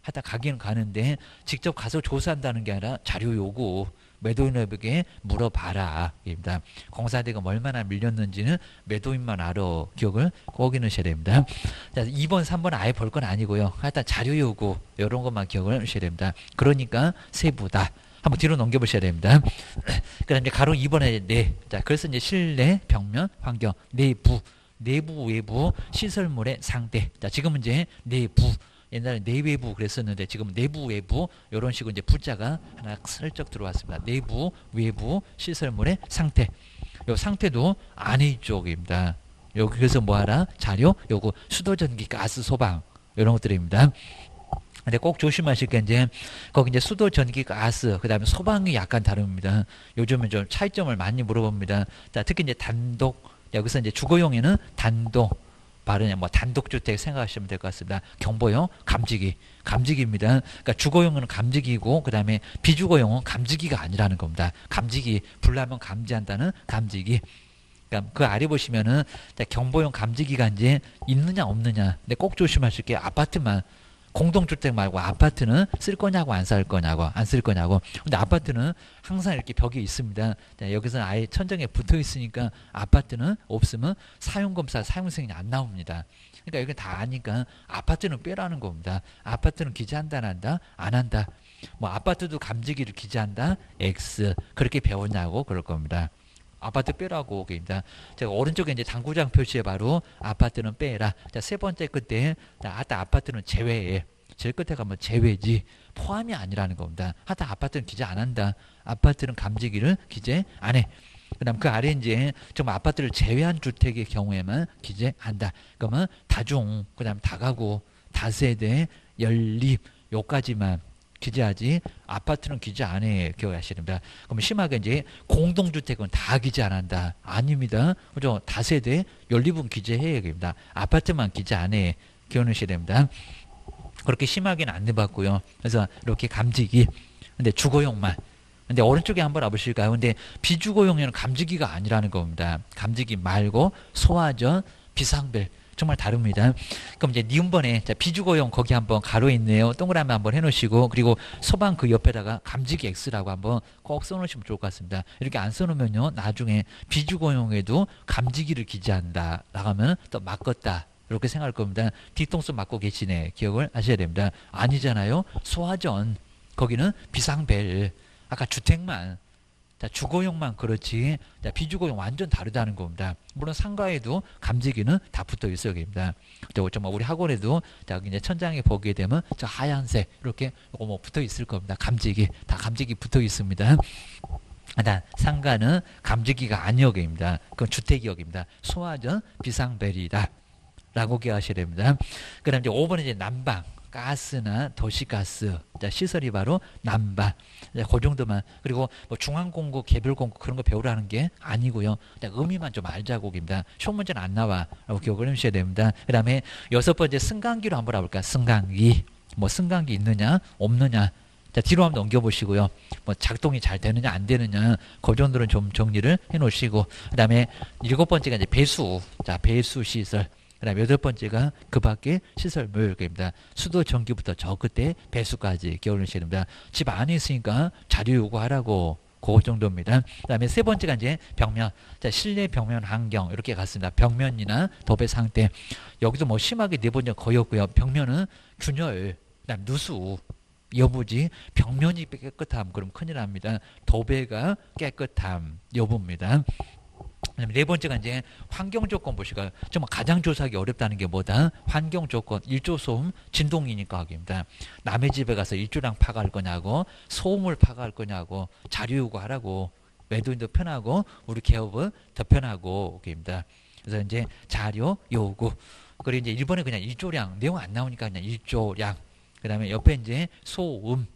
하다 가긴 가는데 직접 가서 조사한다는 게 아니라 자료 요구 매도인에게 물어봐라 입니다. 공사대금 얼마나 밀렸는지는 매도인만 알아. 기억을 꼭 해놓으셔야 됩니다. 자, 2번 3번 아예 볼 건 아니고요. 하여튼 자료 요구 이런 것만 기억을 하셔야 됩니다. 그러니까 세부다. 한번 뒤로 넘겨보셔야 됩니다. 그다음에 가로 2번에 네. 자, 그래서 이제 실내, 벽면, 환경, 내부, 내부, 외부, 시설물의 상태. 자, 지금은 이제 내부. 옛날에 내외부 그랬었는데 지금 내부 외부 이런 식으로 이제 부자가 하나 슬쩍 들어왔습니다. 내부 외부 시설물의 상태. 요 상태도 안에 이쪽입니다. 여기 그래서 뭐하라 자료 요거 수도전기 가스 소방 이런 것들입니다. 근데 꼭 조심하실 게 이제 거기 이제 수도 전기 가스 그다음에 소방이 약간 다릅니다. 요즘은 좀 차이점을 많이 물어봅니다. 자, 특히 이제 단독 여기서 이제 주거용에는 단독 바로 뭐 단독주택 생각하시면 될 것 같습니다. 경보용 감지기, 감지기입니다. 그러니까 주거용은 감지기고 그 다음에 비주거용은 감지기가 아니라는 겁니다. 감지기, 불나면 감지한다는 감지기. 그러니까 그 아래 보시면은 경보용 감지기가 이제 있느냐 없느냐. 근데 꼭 조심하실 게 아파트만. 공동주택 말고 아파트는 쓸 거냐고 안 살 거냐고 안 쓸 거냐고. 근데 아파트는 항상 이렇게 벽이 있습니다. 자, 여기서는 아예 천장에 붙어 있으니까 아파트는 없으면 사용검사 사용승인이 안 나옵니다. 그러니까 여기 다 아니까 아파트는 빼라는 겁니다. 아파트는 기재한다 안 한다 안 한다. 뭐 아파트도 감지기를 기재한다 X 그렇게 배웠냐고 그럴 겁니다. 아파트 빼라고 옵니다. 제가 오른쪽에 이제 당구장 표시에 바로 아파트는 빼라. 자, 세 번째 끝에 아따 아파트는 제외해. 제일 끝에 가면 제외지 포함이 아니라는 겁니다. 하다 아파트는 기재 안 한다. 아파트는 감지기를 기재 안 해. 그다음 그 아래 이제 좀 아파트를 제외한 주택의 경우에만 기재한다. 그러면 다중, 그다음 다가구, 다세대, 연립 요까지만. 기재하지 아파트는 기재 안 해. 기억하셔야 됩니다. 그럼 심하게 이제 공동주택은 다 기재 안 한다. 아닙니다. 그죠? 다세대 연립은 기재해야 됩니다. 아파트만 기재 안 해. 기억하셔야 됩니다. 그렇게 심하게는 안 해봤고요. 그래서 이렇게 감지기. 근데 주거용만. 근데 오른쪽에 한번 와보실까요? 근데 비주거용에는 감지기가 아니라는 겁니다. 감지기 말고 소화전, 비상벨. 정말 다릅니다. 그럼 이제 니은번에 비주거용 거기 한번 가로에 있네요. 동그라미 한번 해놓으시고 그리고 소방 그 옆에다가 감지기 X라고 한번 꼭 써놓으시면 좋을 것 같습니다. 이렇게 안 써놓으면요. 나중에 비주거용에도 감지기를 기재한다. 나가면 또 맞겄다. 이렇게 생각할 겁니다. 뒤통수 맞고 계시네. 기억을 하셔야 됩니다. 아니잖아요. 소화전. 거기는 비상벨. 아까 주택만. 자, 주거용만 그렇지 자, 비주거용 완전 다르다는 겁니다. 물론 상가에도 감지기는 다 붙어 있어요. 여기입니다. 정말 우리 학원에도 자, 이제 천장에 보게 되면 저 하얀색 이렇게 뭐 붙어 있을 겁니다. 감지기 다 감지기 붙어 있습니다. 아, 상가는 감지기가 아니역입니다. 그건 주택이역입니다. 소화전 비상벨이다 라고 기억하셔야 됩니다. 그 다음 이제 5번은 이제 난방 가스나 도시가스 자, 시설이 바로 난방 그 정도만 그리고 뭐 중앙공급 개별공급 그런 거 배우라는 게 아니고요. 자, 의미만 좀 알자고 입니다. 시험 문제는 안 나와 라고 기억을 하셔야 됩니다. 그 다음에 6번째 승강기로 한번 알아볼까. 승강기 뭐 승강기 있느냐 없느냐 자, 뒤로 한번 넘겨보시고요. 뭐 작동이 잘 되느냐 안 되느냐 그 정도는 좀 정리를 해놓으시고, 그 다음에 7번째가 이제 배수, 자 배수 시설. 그 다음에 8번째가 그 밖에 시설 모욕입니다. 수도 전기부터 저 끝에 배수까지 겨울시입니다. 집 안에 있으니까 자료 요구하라고 그 정도입니다. 그 다음에 3번째가 이제 벽면. 자, 실내 벽면 환경 이렇게 갔습니다. 벽면이나 도배 상태. 여기도 뭐 심하게 4번째 거의 없고요. 벽면은 균열, 그다음 누수, 여부지. 벽면이 깨끗함 그럼 큰일 납니다. 도배가 깨끗함 여부입니다. 네 번째가 이제 환경 조건 보시고요. 정말 가장 조사하기 어렵다는 게 뭐다? 환경 조건. 일조 소음 진동이니까 하기입니다. 남의 집에 가서 일조량 파가할 거냐고, 소음을 파가할 거냐고, 자료 요구하라고, 외도인도 편하고, 우리 개업은 더 편하고, 입니다. 그래서 이제 자료 요구. 그리고 이제 1번에 그냥 일조량, 내용 안 나오니까 그냥 일조량. 그 다음에 옆에 이제 소음.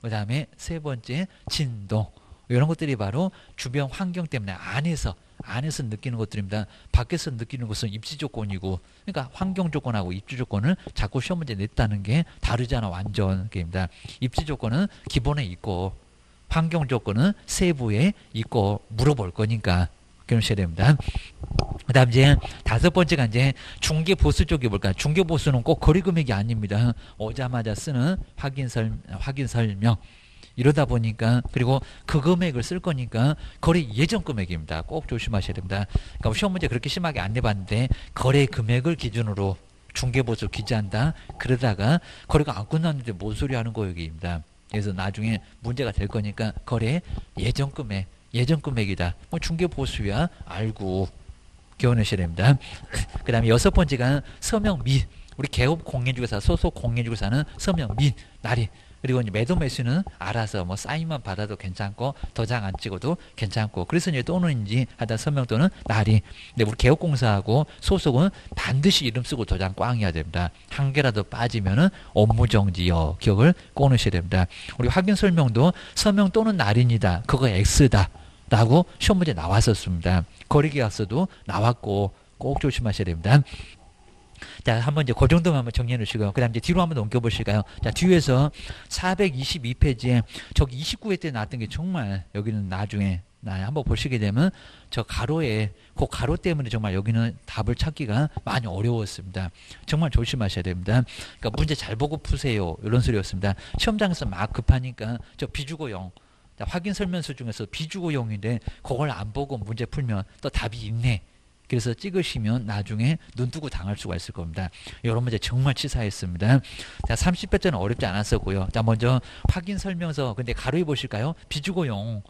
그 다음에 3번째 진동. 이런 것들이 바로 주변 환경 때문에 안에서 느끼는 것들입니다. 밖에서 느끼는 것은 입지 조건이고, 그러니까 환경 조건하고 입지 조건을 자꾸 시험 문제 냈다는 게 다르잖아, 완전. 게입니다. 입지 조건은 기본에 있고, 환경 조건은 세부에 있고, 물어볼 거니까. 기억하셔야 됩니다. 그 다음 이제 5번째가 이제 중개보수 쪽이 뭘까요? 중개보수는 꼭 거래금액이 아닙니다. 오자마자 쓰는 확인 설명. 이러다 보니까, 그리고 그 금액을 쓸 거니까 거래 예정 금액입니다. 꼭 조심하셔야 됩니다. 그러니까 시험 문제 그렇게 심하게 안 내봤는데 거래 금액을 기준으로 중개보수 기재한다. 그러다가 거래가 안 끝났는데 뭔 소리 하는 거 여기입니다. 그래서 나중에 문제가 될 거니까 거래 예정 금액, 예정 금액이다. 뭐 중개보수야 알고 기억하셔야 됩니다. 그 다음에 6번째가 서명 및, 우리 개업 공인중개사, 소속 공인중개사는 서명 및 날인. 그리고 이제 매도 매수는 알아서 뭐 사인만 받아도 괜찮고 도장 안 찍어도 괜찮고, 그래서 이제 또는인지 하다 서명 또는 날인. 근데 우리 개업공사하고 소속은 반드시 이름 쓰고 도장 꽝 해야 됩니다. 한 개라도 빠지면은 업무정지요. 기억을 꼭 넣으셔야 됩니다. 우리 확인 설명도 서명 또는 날인이다. 그거 X다. 라고 시험 문제 나왔었습니다. 거래계약서도 나왔고 꼭 조심하셔야 됩니다. 자, 한번 이제 그 정도만 한번 정리해 놓으시고요. 그 다음 이제 뒤로 한번 넘겨보실까요? 자, 뒤에서 422페이지에 저기 29회 때 나왔던 게 정말 여기는 나중에 한번 보시게 되면 저 가로에, 그 가로 때문에 정말 여기는 답을 찾기가 많이 어려웠습니다. 정말 조심하셔야 됩니다. 그러니까 문제 잘 보고 푸세요. 이런 소리였습니다. 시험장에서 막 급하니까 저 비주고형. 자, 확인 설명서 중에서 비주고형인데 그걸 안 보고 문제 풀면 또 답이 있네. 그래서 찍으시면 나중에 눈뜨고 당할 수가 있을 겁니다. 여러 문제 정말 치사했습니다. 자, 30회째는 어렵지 않았었고요. 자, 먼저 확인 설명서, 근데 가로에 보실까요? 비주고용.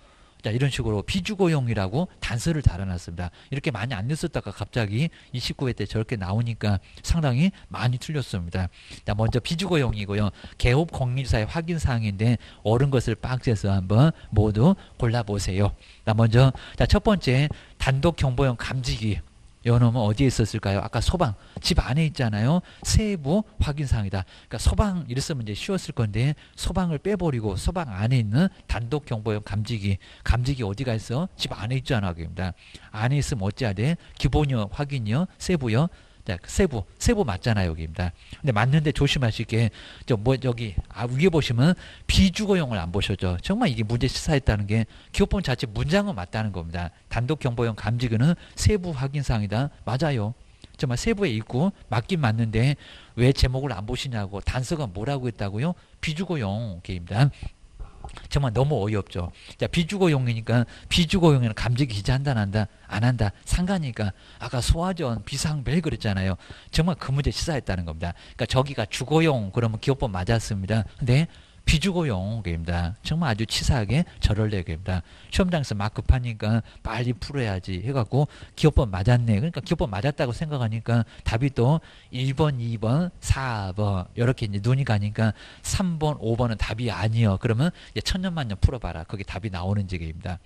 자, 이런 식으로 비주고용이라고 단서를 달아놨습니다. 이렇게 많이 안 냈었다가 갑자기 29회 때 저렇게 나오니까 상당히 많이 틀렸습니다. 자, 먼저 비주고용이고요. 개업 공인중개사의 확인 사항인데 옳은 것을 박스에서 한번 모두 골라보세요. 자, 먼저 자, 첫 번째 단독 경보용 감지기. 요놈은 어디에 있었을까요? 아까 소방, 집 안에 있잖아요. 세부 확인사항이다. 그러니까 소방 이랬으면 이제 쉬웠을 건데 소방을 빼버리고 소방 안에 있는 단독 경보용 감지기. 감지기 어디가 있어? 집 안에 있잖아. 그입니다. 안에 있으면 어찌해야 돼? 기본이요, 확인이요, 세부요. 자, 세부 맞잖아요. 여기입니다. 근데 맞는데 조심하실 게, 여기 위에 보시면 비주거용을 안 보셨죠. 정말 이게 문제 시사했다는 게 기업본 자체 문장은 맞다는 겁니다. 단독 경보용 감지기는 세부 확인사항이다. 맞아요. 정말 세부에 있고 맞긴 맞는데 왜 제목을 안 보시냐고, 단서가 뭐라고 했다고요? 비주거용 게임입니다. 정말 너무 어이없죠. 자, 비주거용이니까 비주거용에는 감지기 기재한다, 안 한다 상관이니까 아까 소화전 비상벨 그랬잖아요. 정말 그 문제 시사했다는 겁니다. 그러니까 저기가 주거용 그러면 기업법 맞았습니다. 근데 비주거용입니다. 정말 아주 치사하게 저럴 내기입니다. 시험장에서 막 급하니까 빨리 풀어야지 해갖고 기업법 맞았네. 그러니까 기업법 맞았다고 생각하니까 답이 또 1번, 2번, 4번 이렇게 이제 눈이 가니까 3번, 5번은 답이 아니여. 그러면 이제 천년만년 풀어봐라. 그게 답이 나오는지입니다.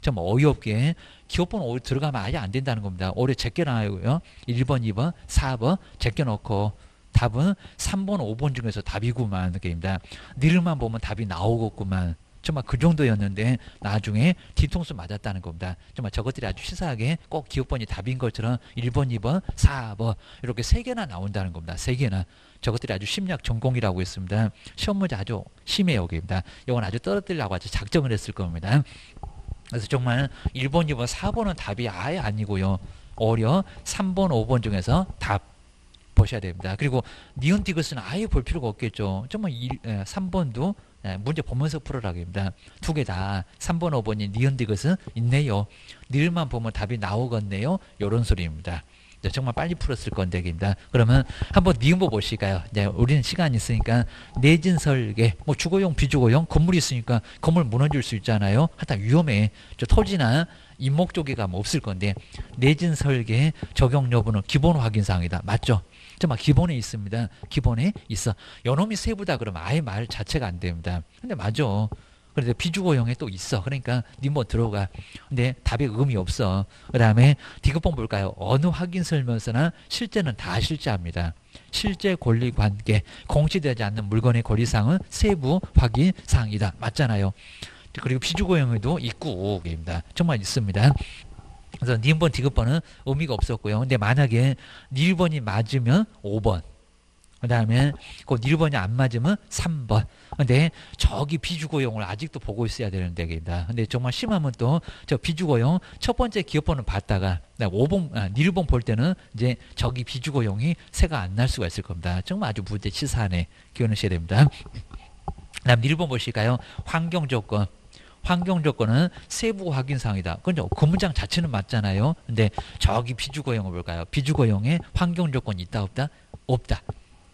좀 어이없게 기업법 들어가면 아예 안 된다는 겁니다. 올해 제껴놔요. 1번, 2번, 4번 제껴놓고. 답은 3번, 5번 중에서 답이구만. 느낌입니다. 니를만 보면 답이 나오겠구만. 정말 그 정도였는데 나중에 뒤통수 맞았다는 겁니다. 정말 저것들이 아주 치사하게 꼭 기호번이 답인 것처럼 1번, 2번, 4번 이렇게 3개나 나온다는 겁니다. 3개나. 저것들이 아주 심리학 전공이라고 했습니다. 시험 문제 아주 심해요. 여기입니다. 이건 아주 떨어뜨리려고 아주 작정을 했을 겁니다. 그래서 정말 1번, 2번, 4번은 답이 아예 아니고요. 오히려 3번, 5번 중에서 답 보셔야 됩니다. 그리고 니은 디귿은 아예 볼 필요가 없겠죠. 정말 3번도 문제 보면서 풀어라고 합니다. 두 개 다 3번, 5번이 니은 디귿은 있네요. 니을만 보면 답이 나오겠네요. 이런 소리입니다. 정말 빨리 풀었을 건데 입니다. 그러면 한번 니은보 보실까요? 네, 우리는 시간이 있으니까 내진 설계, 뭐 주거용, 비주거용, 건물이 있으니까 건물 무너질 수 있잖아요. 하여튼 위험해. 저 토지나 임목 쪽에 가면 없을 건데 내진 설계 적용 여부는 기본 확인사항이다. 맞죠? 정말 기본에 있습니다. 기본에 있어. 요놈이 세부다 그러면 아예 말 자체가 안 됩니다. 근데 맞아. 그런데 비주거형에 또 있어. 그러니까 니모 들어가. 근데 답에 의미 없어. 그 다음에 디귿번 볼까요? 어느 확인 설명서나 실제는 다 실제합니다. 실제 권리관계, 공시되지 않는 물건의 권리사항은 세부 확인사항이다. 맞잖아요. 그리고 비주거형에도 있고 입니다. 정말 있습니다. 그래서 니은번, 디귿번은 의미가 없었고요. 근데 만약에 니은번이 맞으면 5번. 그 다음에 그 1번이 안 맞으면 3번. 근데 저기 비주거용을 아직도 보고 있어야 되는 데입니다. 근데 정말 심하면 또 저 비주거용 첫 번째 기업번은 봤다가 1번 볼 때는 이제 저기 비주거용이 새가 안 날 수가 있을 겁니다. 정말 아주 문제 치사하네. 기억하셔야 됩니다. 그 다음 1번 보실까요? 환경조건. 환경조건은 세부 확인사항이다. 그건 그 문장 자체는 맞잖아요. 근데 저기 비주거용을 볼까요? 비주거용에 환경조건이 있다 없다? 없다.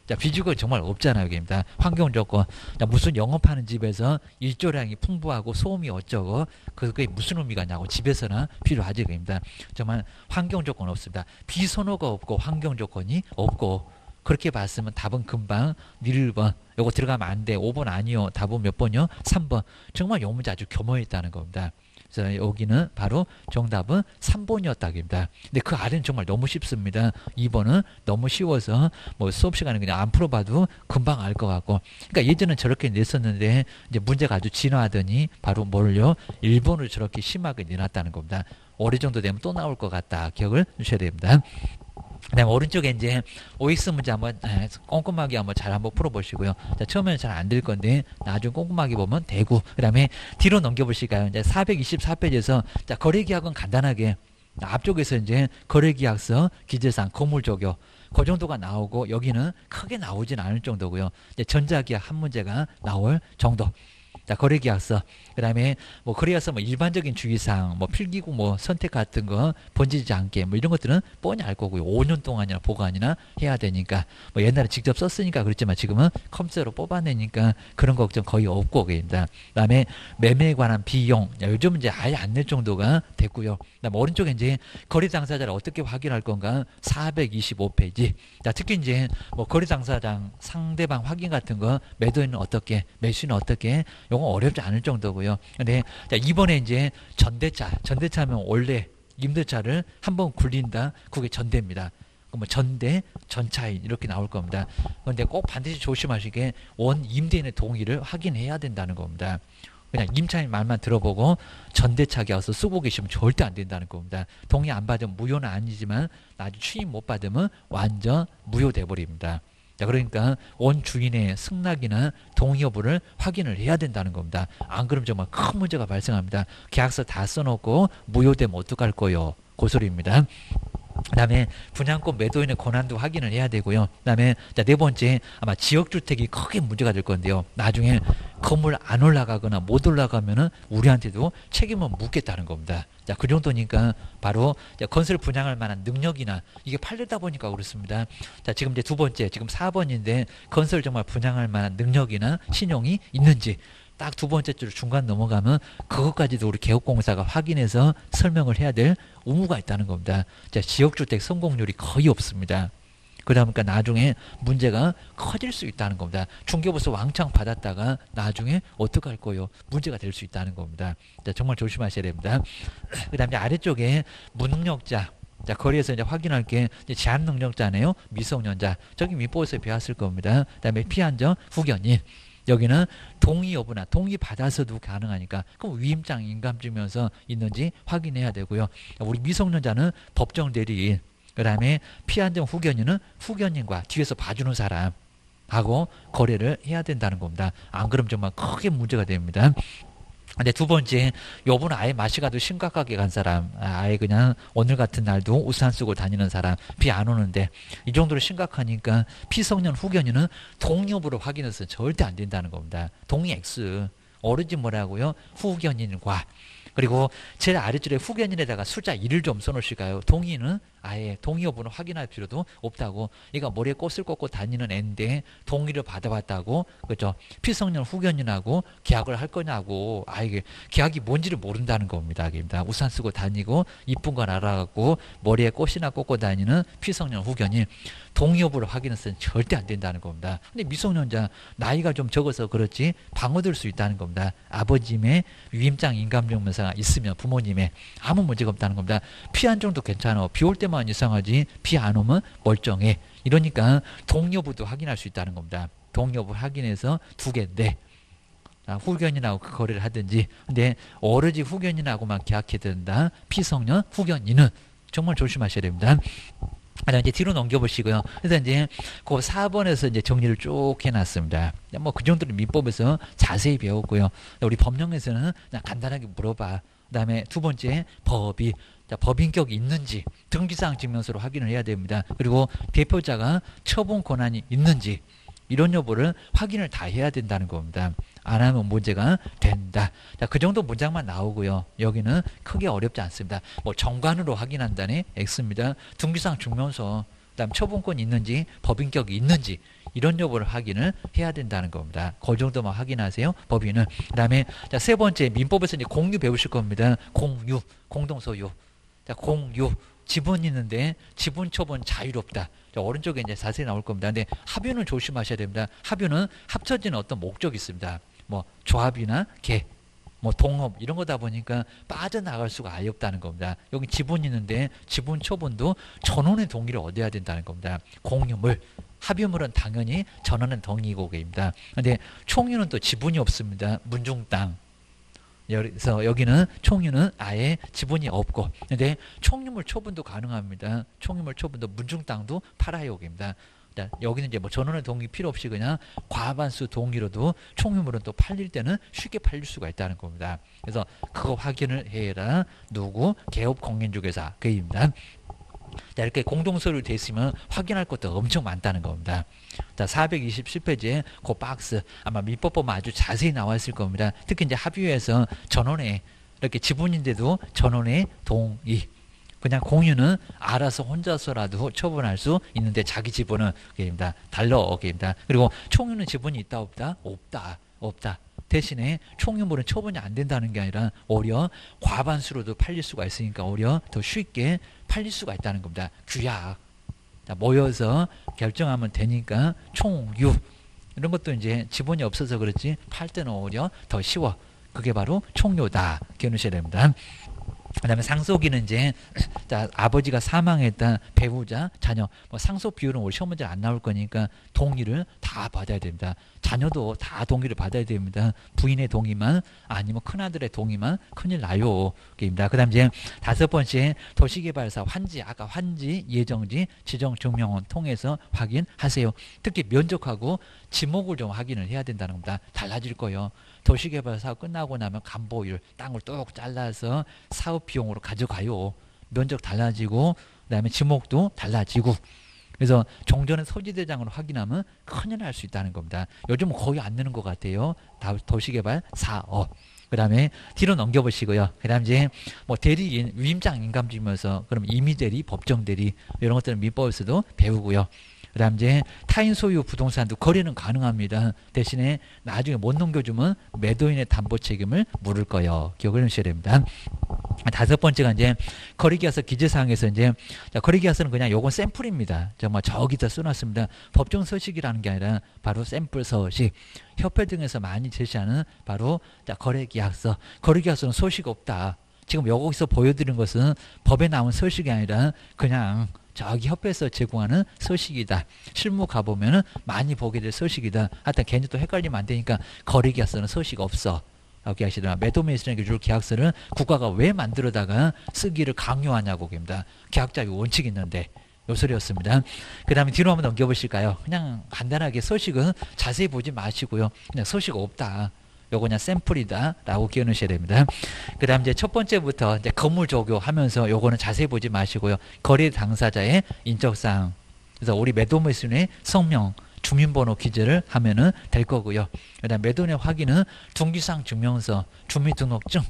자, 비주거 정말 없잖아요. 여기입니다. 환경조건. 자, 무슨 영업하는 집에서 일조량이 풍부하고 소음이 어쩌고 그게 무슨 의미가 냐고 집에서나 필요하지. 여기입니다. 정말 환경조건 없습니다. 비선호가 없고 환경조건이 없고 그렇게 봤으면 답은 금방 1번. 요거 들어가면 안 돼. 5번 아니요. 답은 몇 번이요? 3번. 정말 요 문제 아주 겸허했다는 겁니다. 그래서 여기는 바로 정답은 3번이었다입니다. 근데 그 아래는 정말 너무 쉽습니다. 2번은 너무 쉬워서 뭐 수업 시간에 그냥 안 풀어봐도 금방 알 것 같고. 그러니까 예전엔 저렇게 냈었는데 이제 문제가 아주 진화하더니 바로 뭘요? 1번을 저렇게 심하게 내놨다는 겁니다. 어느 정도 되면 또 나올 것 같다. 기억을 주셔야 됩니다. 그다음 오른쪽에 이제 OX 문제 한번 꼼꼼하게 한번 잘 한번 풀어보시고요. 자, 처음에는 잘 안 될 건데 나중 꼼꼼하게 보면 되고. 그다음에 뒤로 넘겨보실까요? 이제 424페이지에서 자 거래계약은 간단하게 앞쪽에서 이제 거래계약서, 기재사항, 건물 조교 그 정도가 나오고 여기는 크게 나오진 않을 정도고요. 이제 전자계약 한 문제가 나올 정도. 자, 거래계약서. 그 다음에, 뭐, 거래에서 뭐, 일반적인 주의사항, 뭐, 필기구 뭐, 선택 같은 거, 번지지 않게, 뭐, 이런 것들은 뻔히 알 거고요. 5년 동안이나 보관이나 해야 되니까. 뭐, 옛날에 직접 썼으니까 그랬지만 지금은 컴퓨터로 뽑아내니까 그런 걱정 거의 없고, 그입니다. 그 다음에, 매매에 관한 비용. 요즘은 이제 아예 안 낼 정도가 됐고요. 그 다음에, 오른쪽에 이제, 거래 당사자를 어떻게 확인할 건가? 425페이지. 자, 특히 이제, 뭐, 거래 당사자 상대방 확인 같은 거, 매도인은 어떻게, 매수인은 어떻게, 요건 어렵지 않을 정도고요. 근데 자, 이번에 이제 전대차면 원래 임대차를 한번 굴린다. 그게 전대입니다. 그럼 전대, 전차인 이렇게 나올 겁니다. 그런데 꼭 반드시 조심하시게 원 임대인의 동의를 확인해야 된다는 겁니다. 그냥 임차인 말만 들어보고 전대차게 와서 쓰고 계시면 절대 안 된다는 겁니다. 동의 안 받으면 무효는 아니지만 나중에 취임 못 받으면 완전 무효돼 버립니다. 자, 그러니까 원주인의 승낙이나 동의 여부를 확인을 해야 된다는 겁니다. 안 그러면 정말 큰 문제가 발생합니다. 계약서 다 써놓고 무효되면 어떡할 거요? 그 소리입니다. 그 다음에 분양권 매도인의 권한도 확인을 해야 되고요. 그 다음에 네 번째 아마 지역주택이 크게 문제가 될 건데요. 나중에 건물 안 올라가거나 못 올라가면은 우리한테도 책임을 묻겠다는 겁니다. 자, 그 정도니까 바로 건설 분양할 만한 능력이나 이게 팔리다 보니까 그렇습니다. 자, 지금 이제 두 번째 지금 4번인데 건설 정말 분양할 만한 능력이나 신용이 있는지 딱 두 번째 줄 중간 넘어가면 그것까지도 우리 개업공사가 확인해서 설명을 해야 될 의무가 있다는 겁니다. 자, 지역주택 성공률이 거의 없습니다. 그러니까 나중에 문제가 커질 수 있다는 겁니다. 중개부서 왕창 받았다가 나중에 어떡할 거요? 문제가 될 수 있다는 겁니다. 자, 정말 조심하셔야 됩니다. 그 다음에 아래쪽에 무능력자. 자, 거리에서 이제 확인할 게 제한 능력자네요. 미성년자. 저기 민법에서 배웠을 겁니다. 그 다음에 피한정, 후견인. 여기는 동의 여부나 동의 받아서도 가능하니까 그럼 위임장 인감증명서 있는지 확인해야 되고요. 우리 미성년자는 법정 대리인, 그 다음에 피한정 후견인은 후견인과 뒤에서 봐주는 사람하고 거래를 해야 된다는 겁니다. 안 그러면 정말 크게 문제가 됩니다. 근데 두 번째, 여분 아예 맛이 가도 심각하게 간 사람, 아예 그냥 오늘 같은 날도 우산 쓰고 다니는 사람, 비 안 오는데 이 정도로 심각하니까 피성년 후견인은 동의 여부를 확인해서 절대 안 된다는 겁니다. 동의 X, 어르신 뭐라고요? 후견인과. 그리고 제일 아래줄에 후견인에다가 숫자 1을 좀 써놓으실까요? 동의는 아예 동의 여부는 확인할 필요도 없다고. 얘가 머리에 꽃을 꽂고 다니는 애인데 동의를 받아봤다고, 그죠? 피성년 후견인하고 계약을 할 거냐고. 아, 이게 계약이 뭔지를 모른다는 겁니다. 우산 쓰고 다니고 이쁜 건 알아갖고 머리에 꽃이나 꽂고 다니는 피성년 후견인, 동의 여부를 확인해서는 절대 안 된다는 겁니다. 근데 미성년자 나이가 좀 적어서 그렇지 방어될 수 있다는 겁니다. 아버지의 위임장 인감증명서 있으면 부모님의 아무 문제가 없다는 겁니다. 피 한 정도 괜찮아. 비 올 때만 이상하지 비 안 오면 멀쩡해. 이러니까 동의 여부도 확인할 수 있다는 겁니다. 동의 여부 확인해서 두 개인데 후견인하고 그 거래를 하든지. 근데 어르신 후견인하고만 계약해야 된다. 피성년 후견인은 정말 조심하셔야 됩니다. 이제 뒤로 넘겨보시고요. 그래서 이제 그 4번에서 이제 정리를 쭉 해놨습니다. 뭐 그 정도는 민법에서 자세히 배웠고요. 우리 법령에서는 그냥 간단하게 물어봐. 그 다음에 두 번째, 법이. 법인격이 있는지 등기사항 증명서로 확인을 해야 됩니다. 그리고 대표자가 처분 권한이 있는지 이런 여부를 확인을 다 해야 된다는 겁니다. 안 하면 문제가 된다. 자, 그 정도 문장만 나오고요. 여기는 크게 어렵지 않습니다. 뭐 정관으로 확인한다니 X입니다. 등기사항 증명서, 그다음 처분권이 있는지 법인격이 있는지 이런 여부를 확인을 해야 된다는 겁니다. 그 정도만 확인하세요. 법인은. 그다음에 자, 세 번째, 민법에서 이제 공유 배우실 겁니다. 공유, 공동소유. 자, 공유. 지분이 있는데 지분 처분 자유롭다. 오른쪽에 이제 자세히 나올 겁니다. 근데 합유는 조심하셔야 됩니다. 합유는 합쳐지는 어떤 목적이 있습니다. 뭐 조합이나 개, 뭐 동업 이런 거다 보니까 빠져나갈 수가 아예 없다는 겁니다. 여기 지분이 있는데 지분 처분도 전원의 동의를 얻어야 된다는 겁니다. 공유물, 합유물은 당연히 전원의 동의고객입니다. 근데 총유는 또 지분이 없습니다. 문중땅. 그래서 여기는 총유는 아예 지분이 없고, 근데 총유물 처분도 가능합니다. 총유물 처분도 문중땅도 팔아요입니다. 여기는 이제 뭐 전원의 동의 필요 없이 그냥 과반수 동의로도 총유물은 또 팔릴 때는 쉽게 팔릴 수가 있다는 겁니다. 그래서 그거 확인을 해라. 누구? 개업 공인중개사 그입니다. 자, 이렇게 공동소유로 되어 있으면 확인할 것도 엄청 많다는 겁니다. 자, 427페이지에 그 박스 아마 민법 보면 아주 자세히 나와 있을 겁니다. 특히 이제 합의에서 전원에 이렇게 지분인데도 전원의 동의. 그냥 공유는 알아서 혼자서라도 처분할 수 있는데 자기 지분은 그입니다. 달러 그입니다. 그리고 총유는 지분이 있다 없다? 없다. 없다. 대신에 총유물은 처분이 안 된다는 게 아니라 오히려 과반수로도 팔릴 수가 있으니까 오히려 더 쉽게 팔릴 수가 있다는 겁니다. 규약. 모여서 결정하면 되니까 총유. 이런 것도 이제 지분이 없어서 그렇지 팔 때는 오히려 더 쉬워. 그게 바로 총유다. 겨누셔야 됩니다. 그 다음에 상속인은 이제 아버지가 사망했다, 배우자, 자녀. 뭐 상속 비율은 우리 시험 문제 안 나올 거니까 동의를 다 받아야 됩니다. 자녀도 다 동의를 받아야 됩니다. 부인의 동의만 아니면 큰아들의 동의만 큰일 나요. 그입니다. 그 다음 이제 다섯 번째, 도시개발사 환지, 아까 환지, 예정지, 지정증명원 통해서 확인하세요. 특히 면적하고 지목을 좀 확인을 해야 된다는 겁니다. 달라질 거예요. 도시개발사업 끝나고 나면 간보율, 땅을 뚝 잘라서 사업 비용으로 가져가요. 면적 달라지고 그다음에 지목도 달라지고. 그래서 종전의 소지대장으로 확인하면 큰일 날 수 있다는 겁니다. 요즘은 거의 안 넣는 것 같아요. 도시개발사업. 그 다음에 뒤로 넘겨보시고요. 그 다음 이제 뭐 대리인, 위임장 인감증명서, 그럼 임의대리, 법정대리 이런 것들은 민법에서도 배우고요. 그 다음 이제 타인 소유 부동산도 거래는 가능합니다. 대신에 나중에 못 넘겨주면 매도인의 담보 책임을 물을 거예요. 기억을 해주셔야 됩니다. 다섯 번째가 이제 거래계약서 기재사항에서 이제 거래계약서는 그냥 요건 샘플입니다. 정말 저기다 써놨습니다. 법정 서식이라는 게 아니라 바로 샘플 서식. 협회 등에서 많이 제시하는 바로 거래계약서. 거래계약서는 서식 없다. 지금 여기서 보여드린 것은 법에 나온 서식이 아니라 그냥 저기 협회에서 제공하는 서식이다. 실무 가보면은 많이 보게 될 서식이다. 하여튼 괜히 또 헷갈리면 안 되니까 거리 계약서는 서식 없어. 이렇게 하시더라. 매도매수랑 유류 계약서는 국가가 왜 만들어다가 쓰기를 강요하냐고 입니다. 계약자의 원칙이 있는데 요 소리였습니다. 그 다음에 뒤로 한번 넘겨보실까요? 그냥 간단하게 소식은 자세히 보지 마시고요. 그냥 소식 없다. 요거 그냥 샘플이다 라고 끼워넣으셔야 됩니다. 그 다음 이제 첫 번째부터 이제 건물 조교 하면서 요거는 자세히 보지 마시고요. 거래 당사자의 인적사항. 그래서 우리 매도매수인의 성명, 주민번호 기재를 하면은 될 거고요. 그 다음 매도인의 확인은 등기사항 증명서, 주민등록증,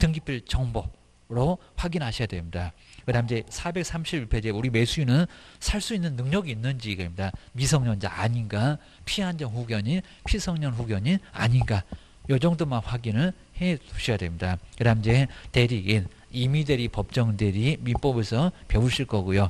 등기필 정보로 확인하셔야 됩니다. 그 다음 이제 431페이지에 우리 매수인은 살 수 있는 능력이 있는지 입니다. 미성년자 아닌가, 피한정 후견인, 피성년 후견인 아닌가. 요 정도만 확인을 해 두셔야 됩니다. 그 다음 이제 대리인, 임의대리, 법정대리, 민법에서 배우실 거고요.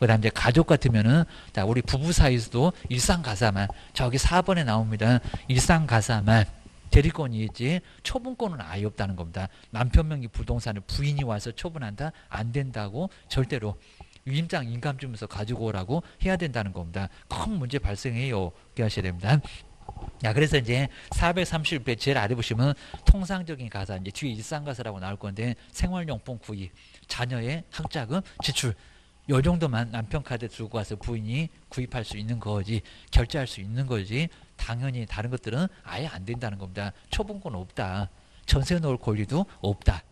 그 다음 이제 가족 같으면은 자 우리 부부 사이에서도 일상가사만 저기 4번에 나옵니다. 일상가사만 대리권이 있지 처분권은 아예 없다는 겁니다. 남편 명의 부동산을 부인이 와서 처분한다? 안 된다고 절대로. 위임장 인감 주면서 가지고 오라고 해야 된다는 겁니다. 큰 문제 발생해요. 이렇게 하셔야 됩니다. 자, 그래서 이제 431페이지 제일 아래 보시면 통상적인 가사, 이제 뒤에 일상가사라고 나올 건데 생활용품 구입, 자녀의 학자금 지출, 요 정도만 남편 카드 들고 와서 부인이 구입할 수 있는 거지, 결제할 수 있는 거지, 당연히 다른 것들은 아예 안 된다는 겁니다. 처분권 없다. 전세 놓을 권리도 없다.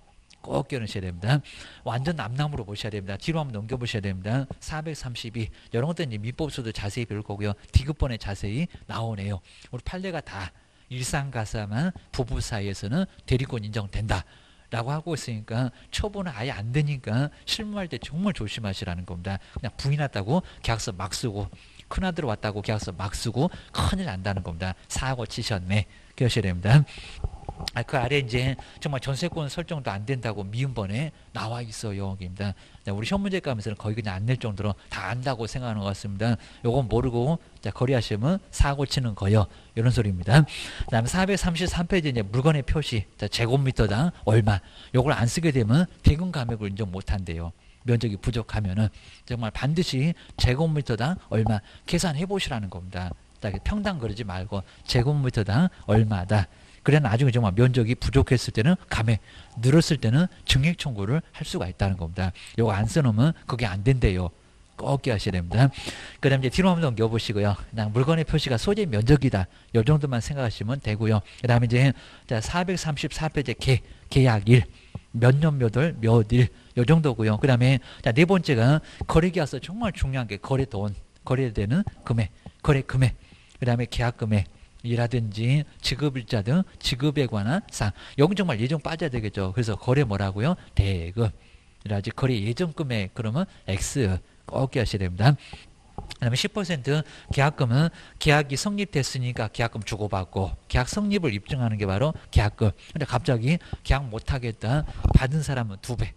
꼭 겨누셔야 됩니다. 완전 남남으로 보셔야 됩니다. 뒤로 한번 넘겨보셔야 됩니다. 432. 이런 것들은 이제 민법에서도 자세히 배울 거고요. D급번에 자세히 나오네요. 우리 판례가 다 일상가사만 부부 사이에서는 대리권 인정된다. 라고 하고 있으니까 처분은 아예 안 되니까 실무할 때 정말 조심하시라는 겁니다. 그냥 부인 왔다고 계약서 막 쓰고 큰아들 왔다고 계약서 막 쓰고 큰일 난다는 겁니다. 사고 치셨네. 그러셔야 됩니다. 그 아래 이제 정말 전세권 설정도 안 된다고 미음번에 나와 있어요. 입니다. 우리 현문제감에서는 거의 그냥 안 낼 정도로 다 안다고 생각하는 것 같습니다. 요건 모르고 거래하시면 사고 치는 거요. 이런 소리입니다. 그 다음 433페이지 이제 물건의 표시. 자, 제곱미터당 얼마. 요걸 안 쓰게 되면 대금 감액을 인정 못 한대요. 면적이 부족하면은 정말 반드시 제곱미터당 얼마 계산해 보시라는 겁니다. 자, 평당 그러지 말고 제곱미터당 얼마다. 그래 나중에 정말 면적이 부족했을 때는 감액, 늘었을 때는 증액 청구를 할 수가 있다는 겁니다. 요거 안 써놓으면 그게 안 된대요. 꼭 기억하셔야 됩니다. 그 다음 이제 뒤로 한번 넘겨보시고요. 그냥 물건의 표시가 소재 면적이다. 요 정도만 생각하시면 되고요. 그 다음에 이제 434페이지 계약 1. 몇 년 몇 월 몇 일. 요 정도고요. 그 다음에 네 번째가 거래계약서 정말 중요한 게 거래 돈, 거래되는 금액, 거래 금액. 그 다음에 계약 금액. 이라든지 지급일자 등 지급에 관한 사항. 여기 정말 예정 빠져야 되겠죠. 그래서 거래 뭐라고요? 대금. 이라든지 거래 예정금액 그러면 X 꼭 기억하셔야 됩니다. 그 다음에 10% 계약금은 계약이 성립됐으니까 계약금 주고받고 계약 성립을 입증하는 게 바로 계약금. 근데 갑자기 계약 못하겠다. 받은 사람은 2배.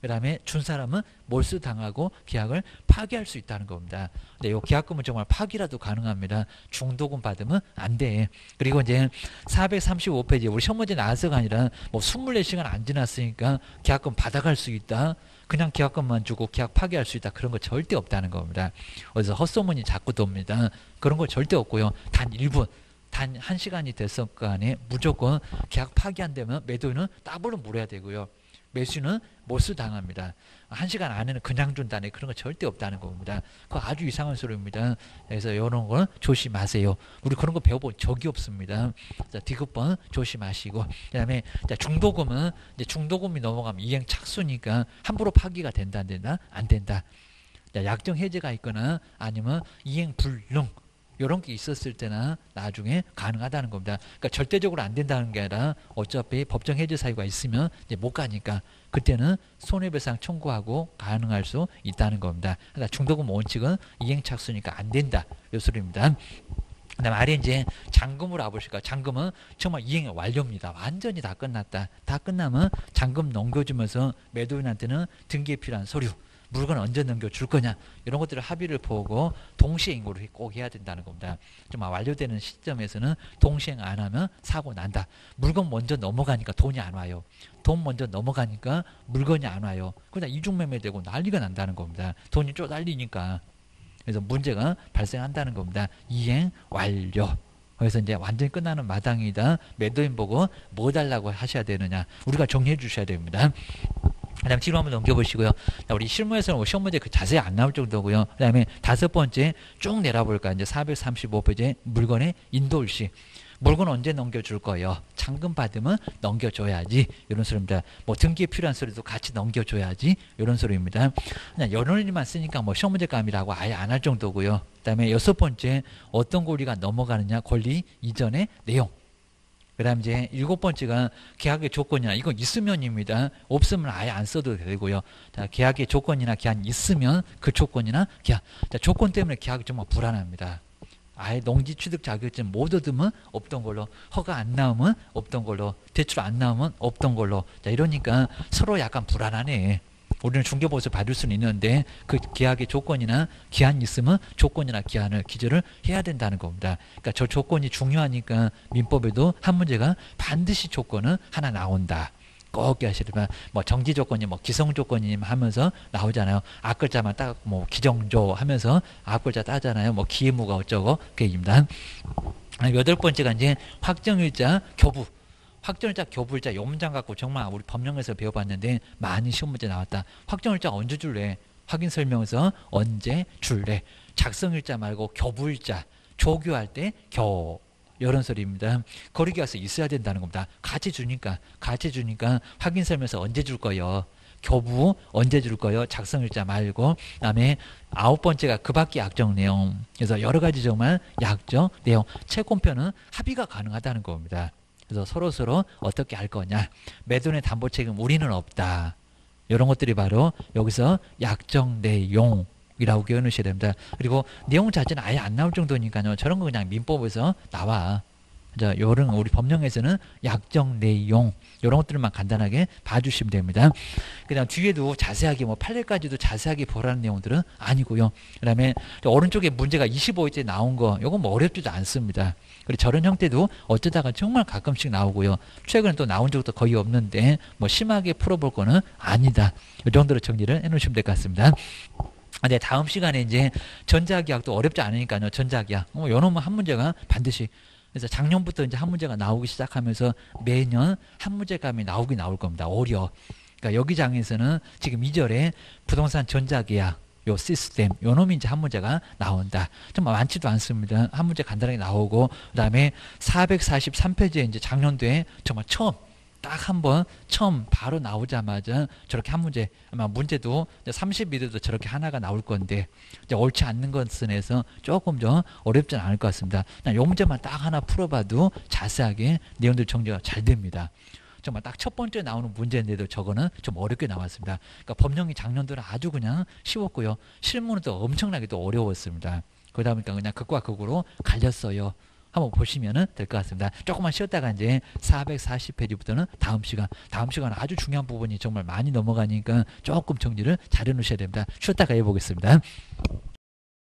그 다음에 준 사람은 몰수당하고 계약을 파기할 수 있다는 겁니다. 근데 이 계약금은 정말 파기라도 가능합니다. 중도금 받으면 안 돼. 그리고 이제 435페이지 우리 현문제 나와서가 아니라 뭐 24시간 안 지났으니까 계약금 받아갈 수 있다. 그냥 계약금만 주고 계약 파기할 수 있다. 그런 거 절대 없다는 겁니다. 그래서 헛소문이 자꾸 돕니다. 그런 거 절대 없고요. 단 1분. 단 1시간이 됐을 간에 무조건 계약 파기 안 되면 매도인은 따블로 물어야 되고요. 매수는 몰수 당합니다. 1시간 안에는 그냥 준다네. 그런 거 절대 없다는 겁니다. 그거 아주 이상한 소리입니다. 그래서 이런 거 조심하세요. 우리 그런 거 배워본 적이 없습니다. 자, D급번 조심하시고. 그 다음에 중도금은 이제 중도금이 넘어가면 이행 착수니까 함부로 파기가 된다, 안 된다? 안 된다. 자, 약정 해제가 있거나 아니면 이행 불능. 이런 게 있었을 때나 나중에 가능하다는 겁니다. 그러니까 절대적으로 안 된다는 게 아니라 어차피 법정 해제 사유가 있으면 이제 못 가니까 그때는 손해배상 청구하고 가능할 수 있다는 겁니다. 그러니까 중도금 원칙은 이행착수니까 안 된다. 요 소리입니다. 그 다음에 아래 이제 잔금으로 와보실까요? 잔금은 정말 이행 완료입니다. 완전히 다 끝났다. 다 끝나면 잔금 넘겨주면서 매도인한테는 등기에 필요한 서류, 물건 언제 넘겨줄 거냐 이런 것들을 합의를 보고 동시행으로 꼭 해야 된다는 겁니다. 좀 완료되는 시점에서는 동시행 안 하면 사고 난다. 물건 먼저 넘어가니까 돈이 안 와요. 돈 먼저 넘어가니까 물건이 안 와요. 그냥 이중매매되고 난리가 난다는 겁니다. 돈이 쪼달리니까. 그래서 문제가 발생한다는 겁니다. 이행 완료. 그래서 이제 완전히 끝나는 마당이다. 매도인 보고 뭐 달라고 하셔야 되느냐. 우리가 정리해 주셔야 됩니다. 그 다음에 뒤로 한번 넘겨보시고요. 우리 실무에서는 시험 문제 그 자세히 안 나올 정도고요. 그 다음에 다섯 번째 쭉 내려볼까. 이제 435페이지 물건의 인도일시. 물건 언제 넘겨줄 거예요? 잔금 받으면 넘겨줘야지. 이런 소리입니다. 뭐 등기에 필요한 소리도 같이 넘겨줘야지. 이런 소리입니다. 그냥 연월일만 쓰니까 뭐 시험 문제감이라고 아예 안 할 정도고요. 그다음에 여섯 번째 어떤 권리가 넘어가느냐 권리 이전의 내용. 그다음 이제 일곱 번째가 계약의 조건이나 이거 있으면입니다. 없으면 아예 안 써도 되고요. 자, 계약의 조건이나 계약 있으면 그 조건이나 계약. 자, 조건 때문에 계약이 정말 불안합니다. 아예 농지취득 자격증 못 얻으면 없던 걸로, 허가 안 나오면 없던 걸로, 대출 안 나오면 없던 걸로. 자, 이러니까 서로 약간 불안하네. 우리는 중개보수 받을 수는 있는데 그 계약의 조건이나 기한이 있으면 조건이나 기한을 기재를 해야 된다는 겁니다. 그러니까 저 조건이 중요하니까 민법에도 한 문제가 반드시 조건은 하나 나온다. 꼭 기억하시면 뭐 정지 조건이 뭐 기성 조건이 하면서 나오잖아요. 앞글자만 딱 뭐 기정조 하면서 앞글자 따잖아요. 뭐 기무가 어쩌고 그 얘기입니다. 여덟 번째가 이제 확정일자 교부. 확정일자 교부일자 요문장 갖고 정말 우리 법령에서 배워봤는데 많이 시험 문제 나왔다. 확정일자 언제 줄래? 확인 설명서 언제 줄래? 작성일자 말고 교부일자. 조교할 때 교. 이런 소리입니다. 거리기 와서 있어야 된다는 겁니다. 같이 주니까 확인 설명서 언제 줄 거예요? 교부 언제 줄 거예요? 작성일자 말고. 그다음에 아홉 번째가 그 밖의 약정 내용. 그래서 여러 가지 정말 약정 내용. 채권편은 합의가 가능하다는 겁니다. 그래서 서로서로 어떻게 할 거냐. 매도인의 담보 책임 우리는 없다. 이런 것들이 바로 여기서 약정 내용. 이라고 기억하셔야 됩니다. 그리고 내용 자체는 아예 안 나올 정도니까요. 저런 거 그냥 민법에서 나와. 자, 요런 우리 법령에서는 약정 내용 이런 것들만 간단하게 봐주시면 됩니다. 그다음 뒤에도 자세하게 뭐 판례까지도 자세하게 보라는 내용들은 아니고요. 그다음에 오른쪽에 문제가 25일째 나온 거, 요건 뭐 어렵지도 않습니다. 그리고 저런 형태도 어쩌다가 정말 가끔씩 나오고요. 최근에 또 나온 적도 거의 없는데 뭐 심하게 풀어볼 거는 아니다. 이 정도로 정리를 해놓으시면 될 것 같습니다. 네, 다음 시간에 이제 전자계약도 어렵지 않으니까요. 전자계약. 요놈은 한 문제가 반드시. 그래서 작년부터 이제 한 문제가 나오기 시작하면서 매년 한 문제감이 나올 겁니다. 오려. 그러니까 여기 장에서는 지금 2절에 부동산 전자계약, 요 시스템, 요놈이 이제 한 문제가 나온다. 좀 많지도 않습니다. 한 문제 간단하게 나오고, 그 다음에 443페이지에 이제 작년도에 정말 처음. 딱 한 번 처음 바로 나오자마자 저렇게 한 문제, 아마 문제도 32도도 저렇게 하나가 나올 건데 이제 옳지 않는 것은 해서 조금 더 어렵진 않을 것 같습니다. 그냥 요 문제만 딱 하나 풀어봐도 자세하게 내용들 정리가 잘 됩니다. 정말 딱 첫 번째 나오는 문제인데도 저거는 좀 어렵게 나왔습니다. 그러니까 법령이 작년도는 아주 그냥 쉬웠고요. 실무는 또 엄청나게 또 어려웠습니다. 그러다 보니까 그냥 극과 극으로 갈렸어요. 한번 보시면 될 것 같습니다. 조금만 쉬었다가 이제 440페이지부터는 다음 시간 아주 중요한 부분이 정말 많이 넘어가니까 조금 정리를 잘 해놓으셔야 됩니다. 쉬었다가 해보겠습니다.